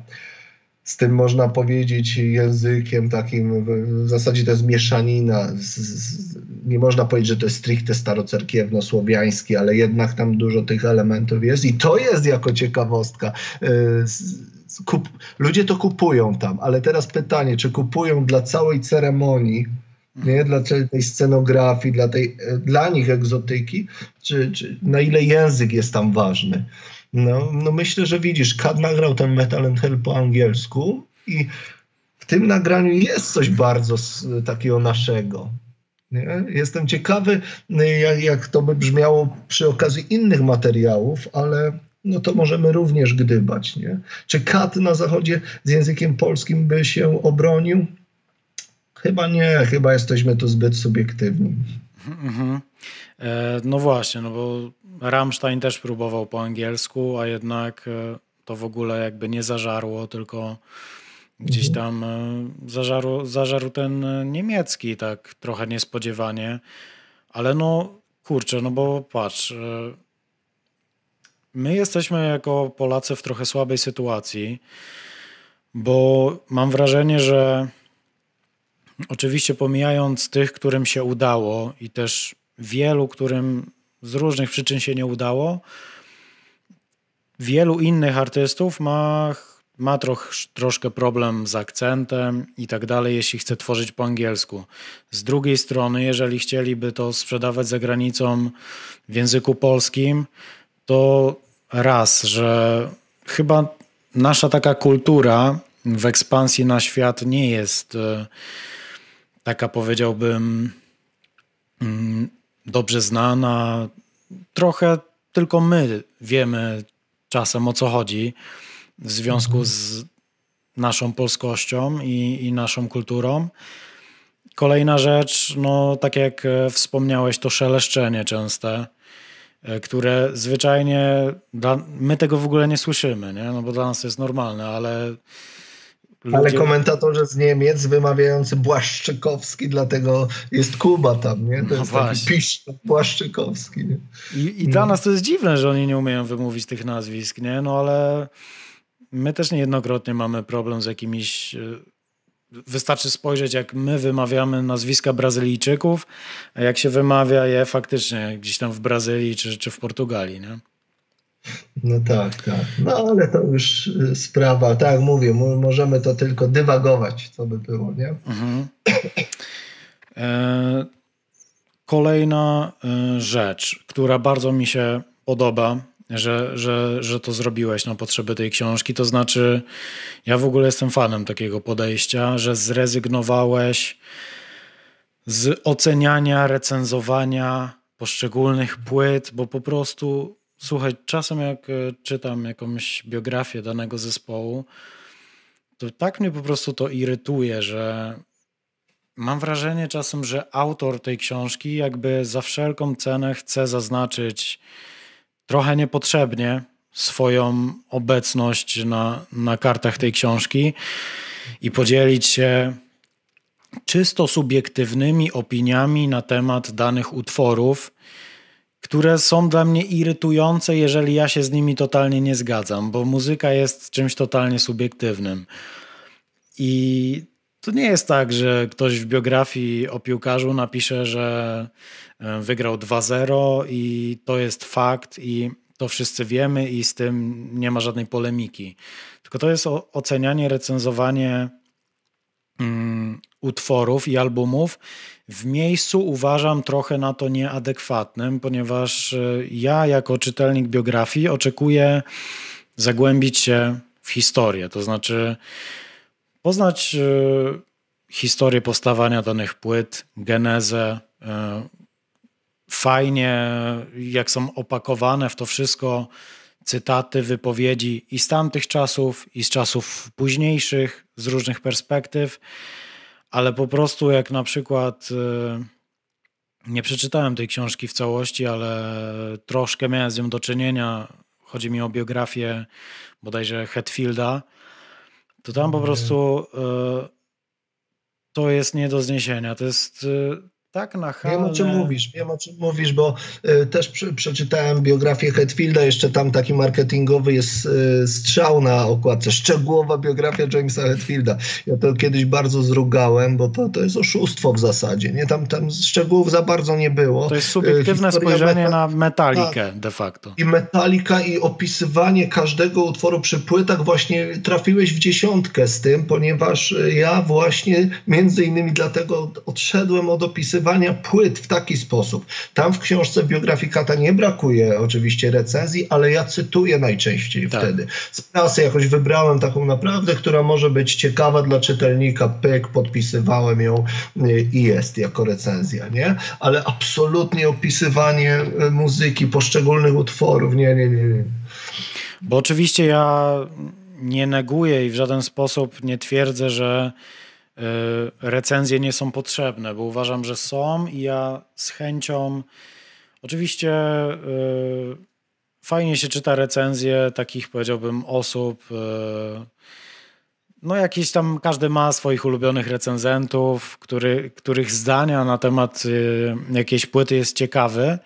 z tym, można powiedzieć, językiem takim, w zasadzie to jest mieszanina. Z, z, nie można powiedzieć, że to jest stricte starocerkiewno-słowiański, ale jednak tam dużo tych elementów jest i to jest jako ciekawostka. Yy, kup, ludzie to kupują tam, ale teraz pytanie, czy kupują dla całej ceremonii, nie? Dla tej scenografii, dla, tej, dla nich egzotyki, czy, czy na ile język jest tam ważny. No, no myślę, że widzisz, K A T nagrał ten Metal and Hell po angielsku i w tym nagraniu jest coś bardzo takiego naszego. Nie? Jestem ciekawy, jak, jak to by brzmiało przy okazji innych materiałów, ale no to możemy również gdybać. Nie? Czy K A T na Zachodzie z językiem polskim by się obronił? Chyba nie, chyba jesteśmy tu zbyt subiektywni. Mm-hmm. E, no właśnie, no bo Rammstein też próbował po angielsku, a jednak e, to w ogóle jakby nie zażarło, tylko gdzieś tam e, zażarł, zażarł ten niemiecki tak trochę niespodziewanie. Ale no kurczę, no bo patrz, e, my jesteśmy jako Polacy w trochę słabej sytuacji, bo mam wrażenie, że oczywiście pomijając tych, którym się udało i też wielu, którym z różnych przyczyn się nie udało, wielu innych artystów ma, ma troch, troszkę problem z akcentem i tak dalej, jeśli chce tworzyć po angielsku. Z drugiej strony, jeżeli chcieliby to sprzedawać za granicą w języku polskim, to raz, że chyba nasza taka kultura w ekspansji na świat nie jest taka, powiedziałbym, dobrze znana. Trochę tylko my wiemy czasem, o co chodzi w związku z naszą polskością i, i naszą kulturą. Kolejna rzecz, no tak jak wspomniałeś, to szeleszczenie częste, które zwyczajnie, dla, my tego w ogóle nie słyszymy, nie? No bo dla nas to jest normalne, ale... Ludzie... Ale komentatorzy z Niemiec wymawiający Błaszczykowski, dlatego jest Kuba tam, nie? To jest no taki pisz Błaszczykowski. Nie? I, i no. Dla nas to jest dziwne, że oni nie umieją wymówić tych nazwisk, nie? No ale my też niejednokrotnie mamy problem z jakimiś... Wystarczy spojrzeć, jak my wymawiamy nazwiska Brazylijczyków, a jak się wymawia je faktycznie gdzieś tam w Brazylii czy, czy w Portugalii, nie? No tak, tak. No ale to już sprawa, tak mówię, możemy to tylko dywagować, co by było, nie? Mhm. E, kolejna rzecz, która bardzo mi się podoba, że, że, że to zrobiłeś na potrzeby tej książki, to znaczy ja w ogóle jestem fanem takiego podejścia, że zrezygnowałeś z oceniania, recenzowania poszczególnych płyt, bo po prostu... Słuchaj, czasem jak czytam jakąś biografię danego zespołu, to tak mnie po prostu to irytuje, że mam wrażenie czasem, że autor tej książki jakby za wszelką cenę chce zaznaczyć trochę niepotrzebnie swoją obecność na, na kartach tej książki i podzielić się czysto subiektywnymi opiniami na temat danych utworów, które są dla mnie irytujące, jeżeli ja się z nimi totalnie nie zgadzam, bo muzyka jest czymś totalnie subiektywnym. I to nie jest tak, że ktoś w biografii o piłkarzu napisze, że wygrał dwa zero i to jest fakt i to wszyscy wiemy i z tym nie ma żadnej polemiki. Tylko to jest ocenianie, recenzowanie mm, utworów i albumów, w miejscu uważam trochę na to nieadekwatnym, ponieważ ja jako czytelnik biografii oczekuję zagłębić się w historię, to znaczy poznać historię powstawania danych płyt, genezę, fajnie jak są opakowane w to wszystko cytaty, wypowiedzi i z tamtych czasów, i z czasów późniejszych, z różnych perspektyw. Ale po prostu jak na przykład nie przeczytałem tej książki w całości, ale troszkę miałem z nią do czynienia, chodzi mi o biografię bodajże Hetfielda, to tam po prostu to jest nie do zniesienia. To jest tak nachalne. Wiem o czym mówisz, wiem o czym mówisz, bo y, też przy, przeczytałem biografię Hetfielda, jeszcze tam taki marketingowy jest y, strzał na okładce, szczegółowa biografia Jamesa Hetfielda. Ja to kiedyś bardzo zrugałem, bo to, to jest oszustwo w zasadzie, nie? Tam, tam szczegółów za bardzo nie było. To jest subiektywne y, spojrzenie meta na Metallicę de facto. I Metallica i opisywanie każdego utworu przy płytach, właśnie trafiłeś w dziesiątkę z tym, ponieważ ja właśnie między innymi dlatego odszedłem od opisywania płyt w taki sposób. Tam w książce biografii Kata nie brakuje oczywiście recenzji, ale ja cytuję najczęściej tak. Wtedy. Z prasy jakoś wybrałem taką naprawdę, która może być ciekawa dla czytelnika. Pyk, podpisywałem ją i jest jako recenzja, nie? Ale absolutnie opisywanie muzyki, poszczególnych utworów, nie, nie, nie. nie. Bo oczywiście ja nie neguję i w żaden sposób nie twierdzę, że recenzje nie są potrzebne, bo uważam, że są i ja z chęcią... Oczywiście yy, fajnie się czyta recenzje takich, powiedziałbym, osób. Yy, no jakiś tam każdy ma swoich ulubionych recenzentów, który, których zdania na temat yy, jakiejś płyty jest ciekawy,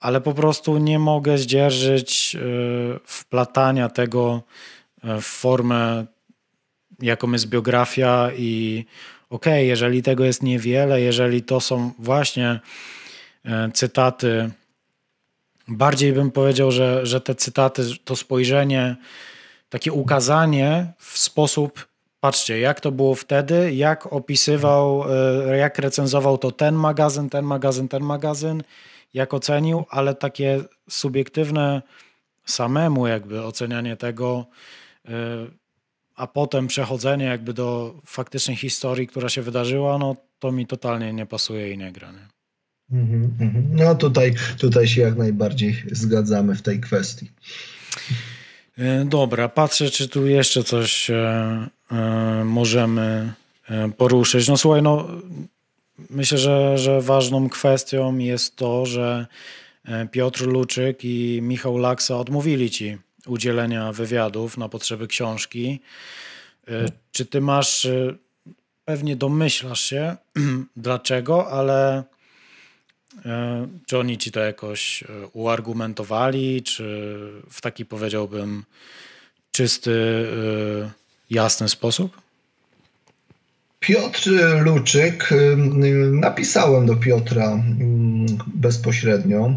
ale po prostu nie mogę zdzierżyć yy, wplatania tego yy, w formę, jaką jest biografia i okej, okay, jeżeli tego jest niewiele, jeżeli to są właśnie cytaty, bardziej bym powiedział, że, że te cytaty, to spojrzenie, takie ukazanie w sposób, patrzcie, jak to było wtedy, jak opisywał, jak recenzował to ten magazyn, ten magazyn, ten magazyn, jak ocenił, ale takie subiektywne samemu jakby ocenianie tego, a potem przechodzenie jakby do faktycznej historii, która się wydarzyła, no to mi totalnie nie pasuje i nie gra, nie? No tutaj, tutaj się jak najbardziej zgadzamy w tej kwestii. Dobra, patrzę, czy tu jeszcze coś możemy poruszyć. No słuchaj, no myślę, że, że ważną kwestią jest to, że Piotr Luczyk i Michał Laksa odmówili ci udzielenia wywiadów na potrzeby książki. Czy ty masz, pewnie domyślasz się dlaczego, ale... Czy oni ci to jakoś uargumentowali, czy w taki, powiedziałbym, czysty, jasny sposób? Piotr Luczyk, napisałem do Piotra bezpośrednio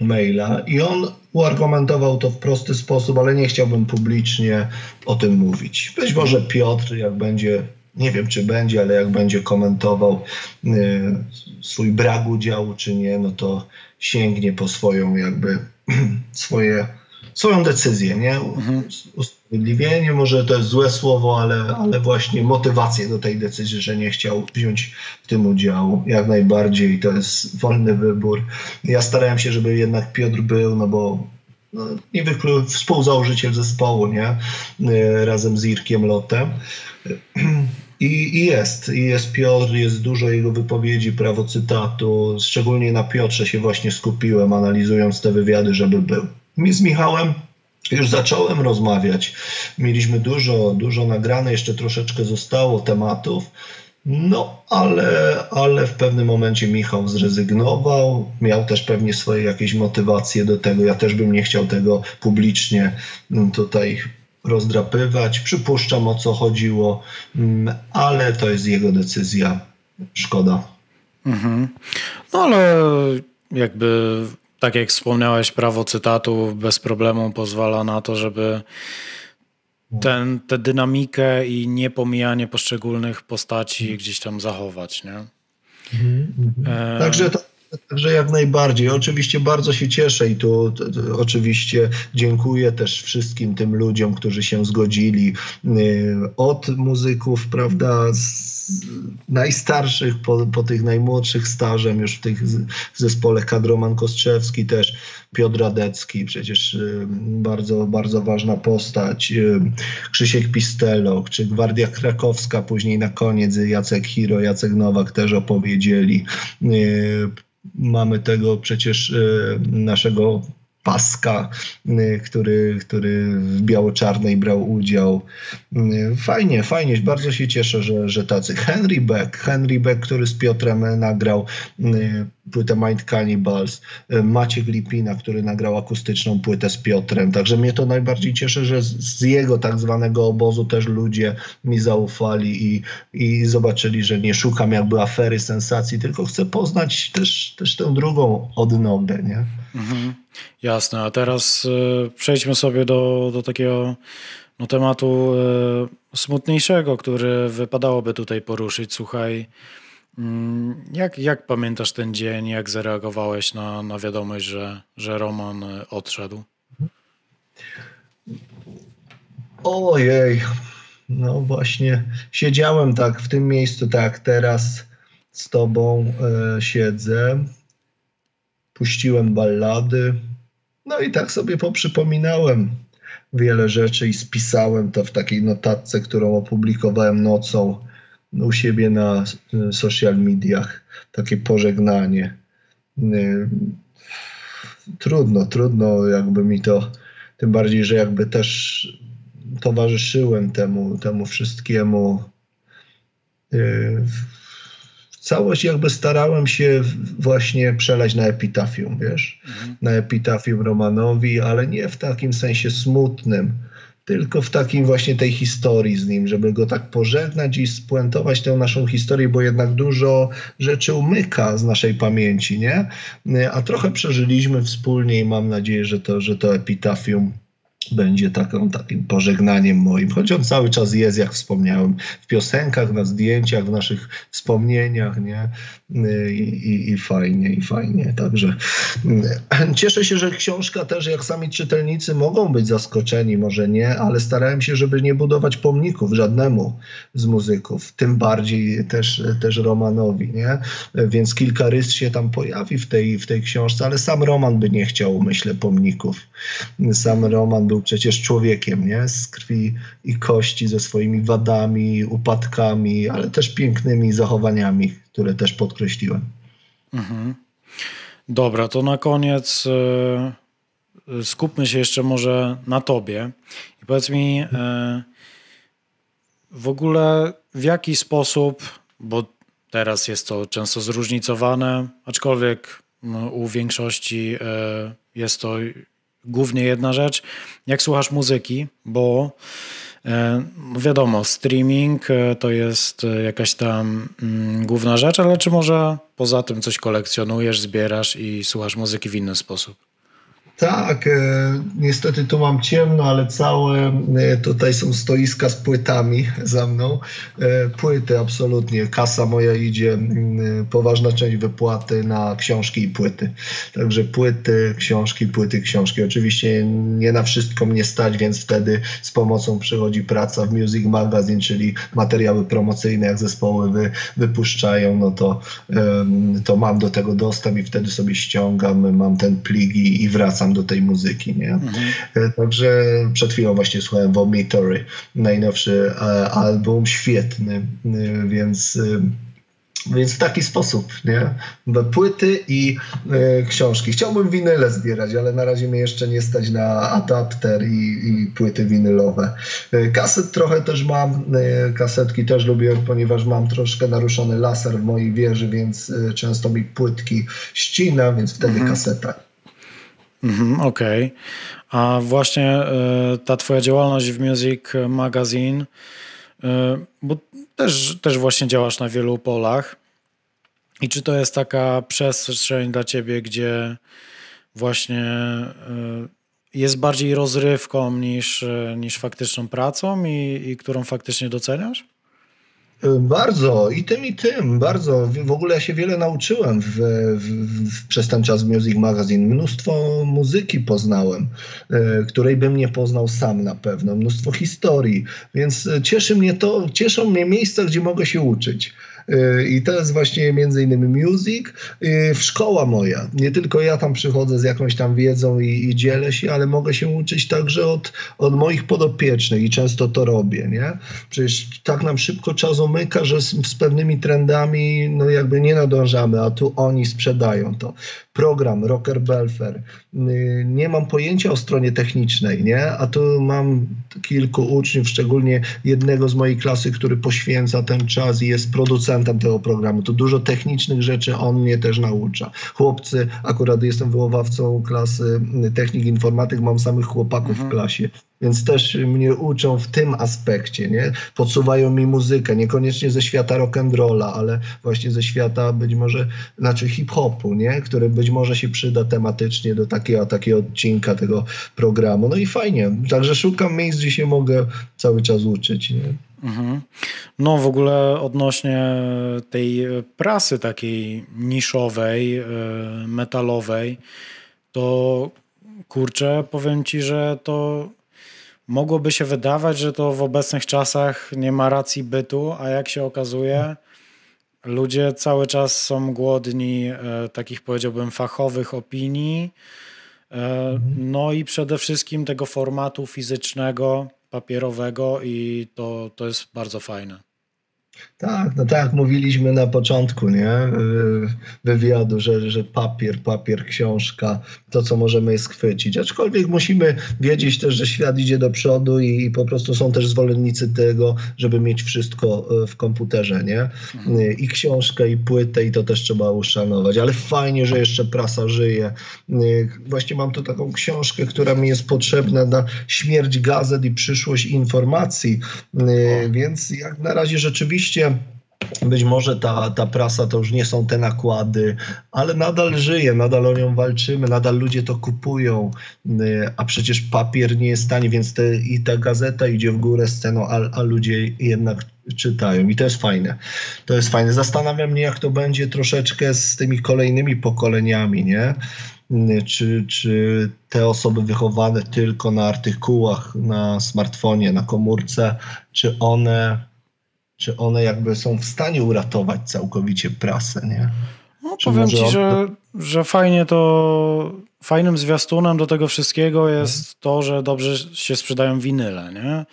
maila i on uargumentował to w prosty sposób, ale nie chciałbym publicznie o tym mówić. Być może Piotr, jak będzie... Nie wiem, czy będzie, ale jak będzie komentował y, swój brak udziału, czy nie, no to sięgnie po swoją jakby swoje, swoją decyzję, nie? Mhm. Usprawiedliwienie, może to jest złe słowo, ale, ale właśnie motywację do tej decyzji, że nie chciał wziąć w tym udziału. Jak najbardziej to jest wolny wybór. Ja starałem się, żeby jednak Piotr był, no bo no, niewykluczony współzałożyciel zespołu, nie? Y, razem z Irkiem Lotem. I, I jest, i jest Piotr, jest dużo jego wypowiedzi, prawo cytatu, szczególnie na Piotrze się właśnie skupiłem, analizując te wywiady, żeby był. Mi z Michałem już zacząłem rozmawiać, mieliśmy dużo, dużo nagrane, jeszcze troszeczkę zostało tematów, no ale, ale w pewnym momencie Michał zrezygnował, miał też pewnie swoje jakieś motywacje do tego, ja też bym nie chciał tego publicznie tutaj rozdrapywać. Przypuszczam, o co chodziło, ale to jest jego decyzja. Szkoda. Mhm. No ale jakby, tak jak wspomniałeś, prawo cytatu bez problemu pozwala na to, żeby ten, tę dynamikę i niepomijanie poszczególnych postaci gdzieś tam zachować, nie? Mhm, mhm. E... Także to Także jak najbardziej. Oczywiście bardzo się cieszę i tu t, t, oczywiście dziękuję też wszystkim tym ludziom, którzy się zgodzili. Yy, od muzyków, prawda, z najstarszych po, po tych najmłodszych stażem już w tych zespole kadr Roman Kostrzewski, też Piotr Radecki, przecież yy, bardzo, bardzo ważna postać. Yy, Krzysiek Pistelok, czy Gwardia Krakowska, później na koniec Jacek Hiro, Jacek Nowak też opowiedzieli. Yy, Mamy tego przecież y, naszego Paska, y, który, który w biało-czarnej brał udział. Y, fajnie, fajnie. Bardzo się cieszę, że, że tacy. Henry Beck, Henry Beck, który z Piotrem nagrał y, płytę Mind Cannibals. Y, Maciek Lipina, który nagrał akustyczną płytę z Piotrem. Także mnie to najbardziej cieszy, że z, z jego tak zwanego obozu też ludzie mi zaufali i, i zobaczyli, że nie szukam jakby afery, sensacji, tylko chcę poznać też, też tę drugą odnogę, nie? Mhm. Jasne, a teraz y, przejdźmy sobie do, do takiego no, tematu y, smutniejszego, który wypadałoby tutaj poruszyć. Słuchaj, y, jak, jak pamiętasz ten dzień, jak zareagowałeś na, na wiadomość, że, że Roman odszedł? Ojej, no właśnie siedziałem tak w tym miejscu, tak teraz z tobą y, siedzę. Puściłem ballady, no i tak sobie poprzypominałem wiele rzeczy i spisałem to w takiej notatce, którą opublikowałem nocą u siebie na social mediach takie pożegnanie. Trudno, trudno jakby mi to, tym bardziej, że jakby też towarzyszyłem temu, temu wszystkiemu. Całość jakby starałem się właśnie przelać na epitafium, wiesz, mhm. na epitafium Romanowi, ale nie w takim sensie smutnym, tylko w takim właśnie tej historii z nim, żeby go tak pożegnać i spuentować tę naszą historię, bo jednak dużo rzeczy umyka z naszej pamięci, nie? A trochę przeżyliśmy wspólnie i mam nadzieję, że to, że to epitafium będzie taką, takim pożegnaniem moim, choć on cały czas jest, jak wspomniałem, w piosenkach, na zdjęciach, w naszych wspomnieniach, nie? I, i, i fajnie, i fajnie. Także cieszę się, że książka też, jak sami czytelnicy mogą być zaskoczeni, może nie, ale starałem się, żeby nie budować pomników żadnemu z muzyków, tym bardziej też, też Romanowi, nie? Więc kilka rys się tam pojawi w tej, w tej książce, ale sam Roman by nie chciał, myślę, pomników. Sam Roman był przecież człowiekiem, nie? Z krwi i kości, ze swoimi wadami, upadkami, ale też pięknymi zachowaniami, które też podkreśliłem. Mhm. Dobra, to na koniec yy, skupmy się jeszcze może na tobie. I powiedz mi yy, w ogóle w jaki sposób, bo teraz jest to często zróżnicowane, aczkolwiek no, u większości yy, jest to głównie jedna rzecz, jak słuchasz muzyki, bo e, wiadomo, streaming e, to jest jakaś tam mm, główna rzecz, ale czy może poza tym coś kolekcjonujesz, zbierasz i słuchasz muzyki w inny sposób? Tak, e, niestety tu mam ciemno, ale całe e, tutaj są stoiska z płytami za mną. E, płyty absolutnie, kasa moja idzie, e, poważna część wypłaty na książki i płyty. Także płyty, książki, płyty, książki. Oczywiście nie na wszystko mnie stać, więc wtedy z pomocą przychodzi praca w Music Magazine, czyli materiały promocyjne, jak zespoły wy, wypuszczają, no to, e, to mam do tego dostęp i wtedy sobie ściągam, mam ten plik i, i wracam do tej muzyki, nie? Mhm. Także przed chwilą właśnie słuchałem Vomitory, najnowszy album, świetny, więc Więc w taki sposób, nie? Płyty i y, książki. Chciałbym winyle zbierać, ale na razie mnie jeszcze nie stać na adapter i, i płyty winylowe. Y, kaset trochę też mam, y, kasetki też lubię, ponieważ mam troszkę naruszony laser w mojej wieży, więc y, często mi płytki ścina, więc wtedy mhm. kaseta. Mm-hmm, okej. Okay. A właśnie y, ta twoja działalność w Music Magazine, y, bo też, też właśnie działasz na wielu polach. I czy to jest taka przestrzeń dla ciebie, gdzie właśnie y, jest bardziej rozrywką niż, niż faktyczną pracą i, i którą faktycznie doceniasz? Bardzo. I tym, i tym. Bardzo. W ogóle ja się wiele nauczyłem w, w, przez ten czas w Music Magazine. Mnóstwo muzyki poznałem, e, której bym nie poznał sam na pewno. Mnóstwo historii. Więc cieszy mnie to, cieszą mnie miejsca, gdzie mogę się uczyć. I to jest właśnie między innymi music, szkoła moja. Nie tylko ja tam przychodzę z jakąś tam wiedzą i, i dzielę się, ale mogę się uczyć także od, od moich podopiecznych i często to robię, nie? Przecież tak nam szybko czas umyka, że z, z pewnymi trendami no jakby nie nadążamy, a tu oni sprzedają to. Program Rocker Belfer. Nie mam pojęcia o stronie technicznej, nie? A tu mam kilku uczniów, szczególnie jednego z mojej klasy, który poświęca ten czas i jest producentem tego programu. To dużo technicznych rzeczy on mnie też naucza. Chłopcy, akurat jestem wychowawcą klasy technik informatyk, mam samych chłopaków mhm. w klasie, więc też mnie uczą w tym aspekcie, nie? Podsuwają mi muzykę, niekoniecznie ze świata rock'n'rolla, ale właśnie ze świata być może, znaczy hip-hopu, nie? Który być może się przyda tematycznie do takiego, takiego odcinka tego programu. No i fajnie. Także szukam miejsc, gdzie się mogę cały czas uczyć, nie? Mhm. No w ogóle odnośnie tej prasy takiej niszowej, metalowej, to kurczę, powiem ci, że to mogłoby się wydawać, że to w obecnych czasach nie ma racji bytu, a jak się okazuje, ludzie cały czas są głodni takich, powiedziałbym, fachowych opinii, no i przede wszystkim tego formatu fizycznego, papierowego i to, to jest bardzo fajne. Tak, no tak jak mówiliśmy na początku, nie? Wywiadu, że, że papier, papier, książka, to co możemy schwycić. Aczkolwiek musimy wiedzieć też, że świat idzie do przodu i, i po prostu są też zwolennicy tego, żeby mieć wszystko w komputerze, nie? I książkę, i płytę, i to też trzeba uszanować. Ale fajnie, że jeszcze prasa żyje. Właśnie mam tu taką książkę, która mi jest potrzebna na śmierć gazet i przyszłość informacji. Więc jak na razie rzeczywiście być może ta, ta prasa to już nie są te nakłady, ale nadal żyje, nadal o nią walczymy, nadal ludzie to kupują, a przecież papier nie jest tani, więc te, i ta gazeta idzie w górę z ceną, a, a ludzie jednak czytają i to jest fajne. To jest fajne. Zastanawia mnie, jak to będzie troszeczkę z tymi kolejnymi pokoleniami, nie? Czy, czy te osoby wychowane tylko na artykułach, na smartfonie, na komórce, czy one... Czy one jakby są w stanie uratować całkowicie prasę, nie? No, powiem ci, on... że, że fajnie to, fajnym zwiastunem do tego wszystkiego jest hmm. to, że dobrze się sprzedają winyle, nie?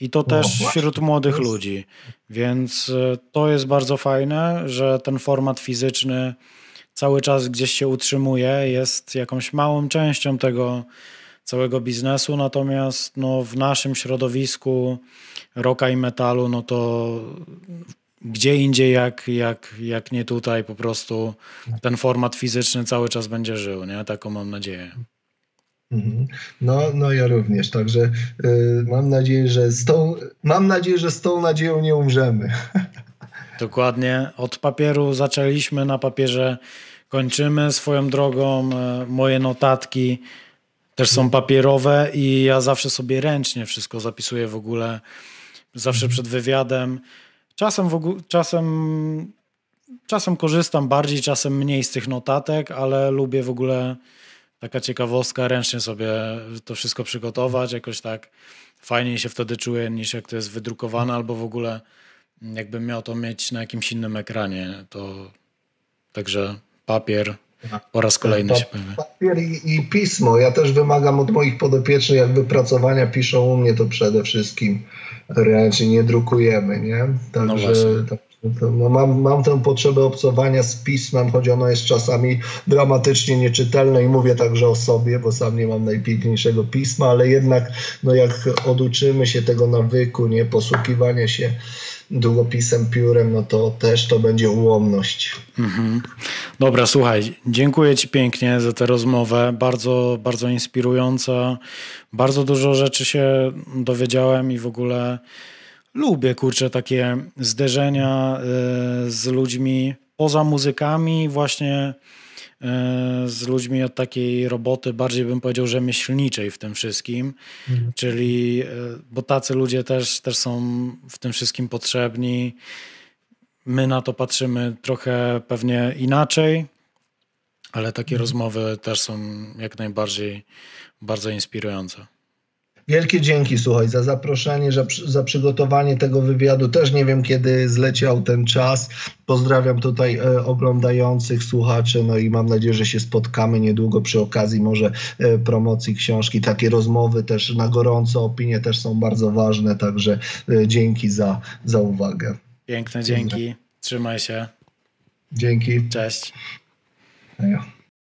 I to też no, wśród młodych ludzi. Więc to jest bardzo fajne, że ten format fizyczny cały czas gdzieś się utrzymuje, jest jakąś małą częścią tego całego biznesu, natomiast no, w naszym środowisku rocka i metalu, no to gdzie indziej jak, jak, jak nie tutaj po prostu ten format fizyczny cały czas będzie żył, nie? Taką mam nadzieję. No, no ja również, także yy, mam nadzieję, że z tą, mam nadzieję, że z tą nadzieją nie umrzemy. Dokładnie, od papieru zaczęliśmy, na papierze kończymy. Swoją drogą yy, moje notatki też są papierowe i ja zawsze sobie ręcznie wszystko zapisuję w ogóle. Zawsze przed wywiadem. Czasem, w ogóle, czasem, czasem korzystam bardziej, czasem mniej z tych notatek, ale lubię w ogóle, taka ciekawostka, ręcznie sobie to wszystko przygotować. Jakoś tak fajniej się wtedy czuję, niż jak to jest wydrukowane, albo w ogóle jakbym miał to mieć na jakimś innym ekranie. To także papier... Po raz kolejny się pojawia. Papier i, i pismo. Ja też wymagam od moich podopiecznych, jak wypracowania piszą u mnie, to przede wszystkim ręcznie, nie drukujemy, nie? Także no to, no mam, mam tę potrzebę obcowania z pismem, choć ono jest czasami dramatycznie nieczytelne i mówię także o sobie, bo sam nie mam najpiękniejszego pisma, ale jednak no jak oduczymy się tego nawyku, nie, posługiwania się długopisem, piórem, no to też to będzie ułomność. Mhm. Dobra, słuchaj, dziękuję ci pięknie za tę rozmowę, bardzo, bardzo inspirująca, bardzo dużo rzeczy się dowiedziałem i w ogóle lubię, kurczę, takie zderzenia y, z ludźmi poza muzykami, właśnie y, z ludźmi od takiej roboty, bardziej bym powiedział, że myślniczej w tym wszystkim, mhm. czyli, y, bo tacy ludzie też, też są w tym wszystkim potrzebni. My na to patrzymy trochę pewnie inaczej, ale takie mhm. rozmowy też są jak najbardziej bardzo inspirujące. Wielkie dzięki, słuchaj, za zaproszenie, za, za przygotowanie tego wywiadu. Też nie wiem, kiedy zleciał ten czas. Pozdrawiam tutaj e, oglądających, słuchaczy, no i mam nadzieję, że się spotkamy niedługo przy okazji może e, promocji książki. Takie rozmowy też na gorąco, opinie też są bardzo ważne, także e, dzięki za, za uwagę. Piękne dzięki, trzymaj się. Dzięki. Cześć.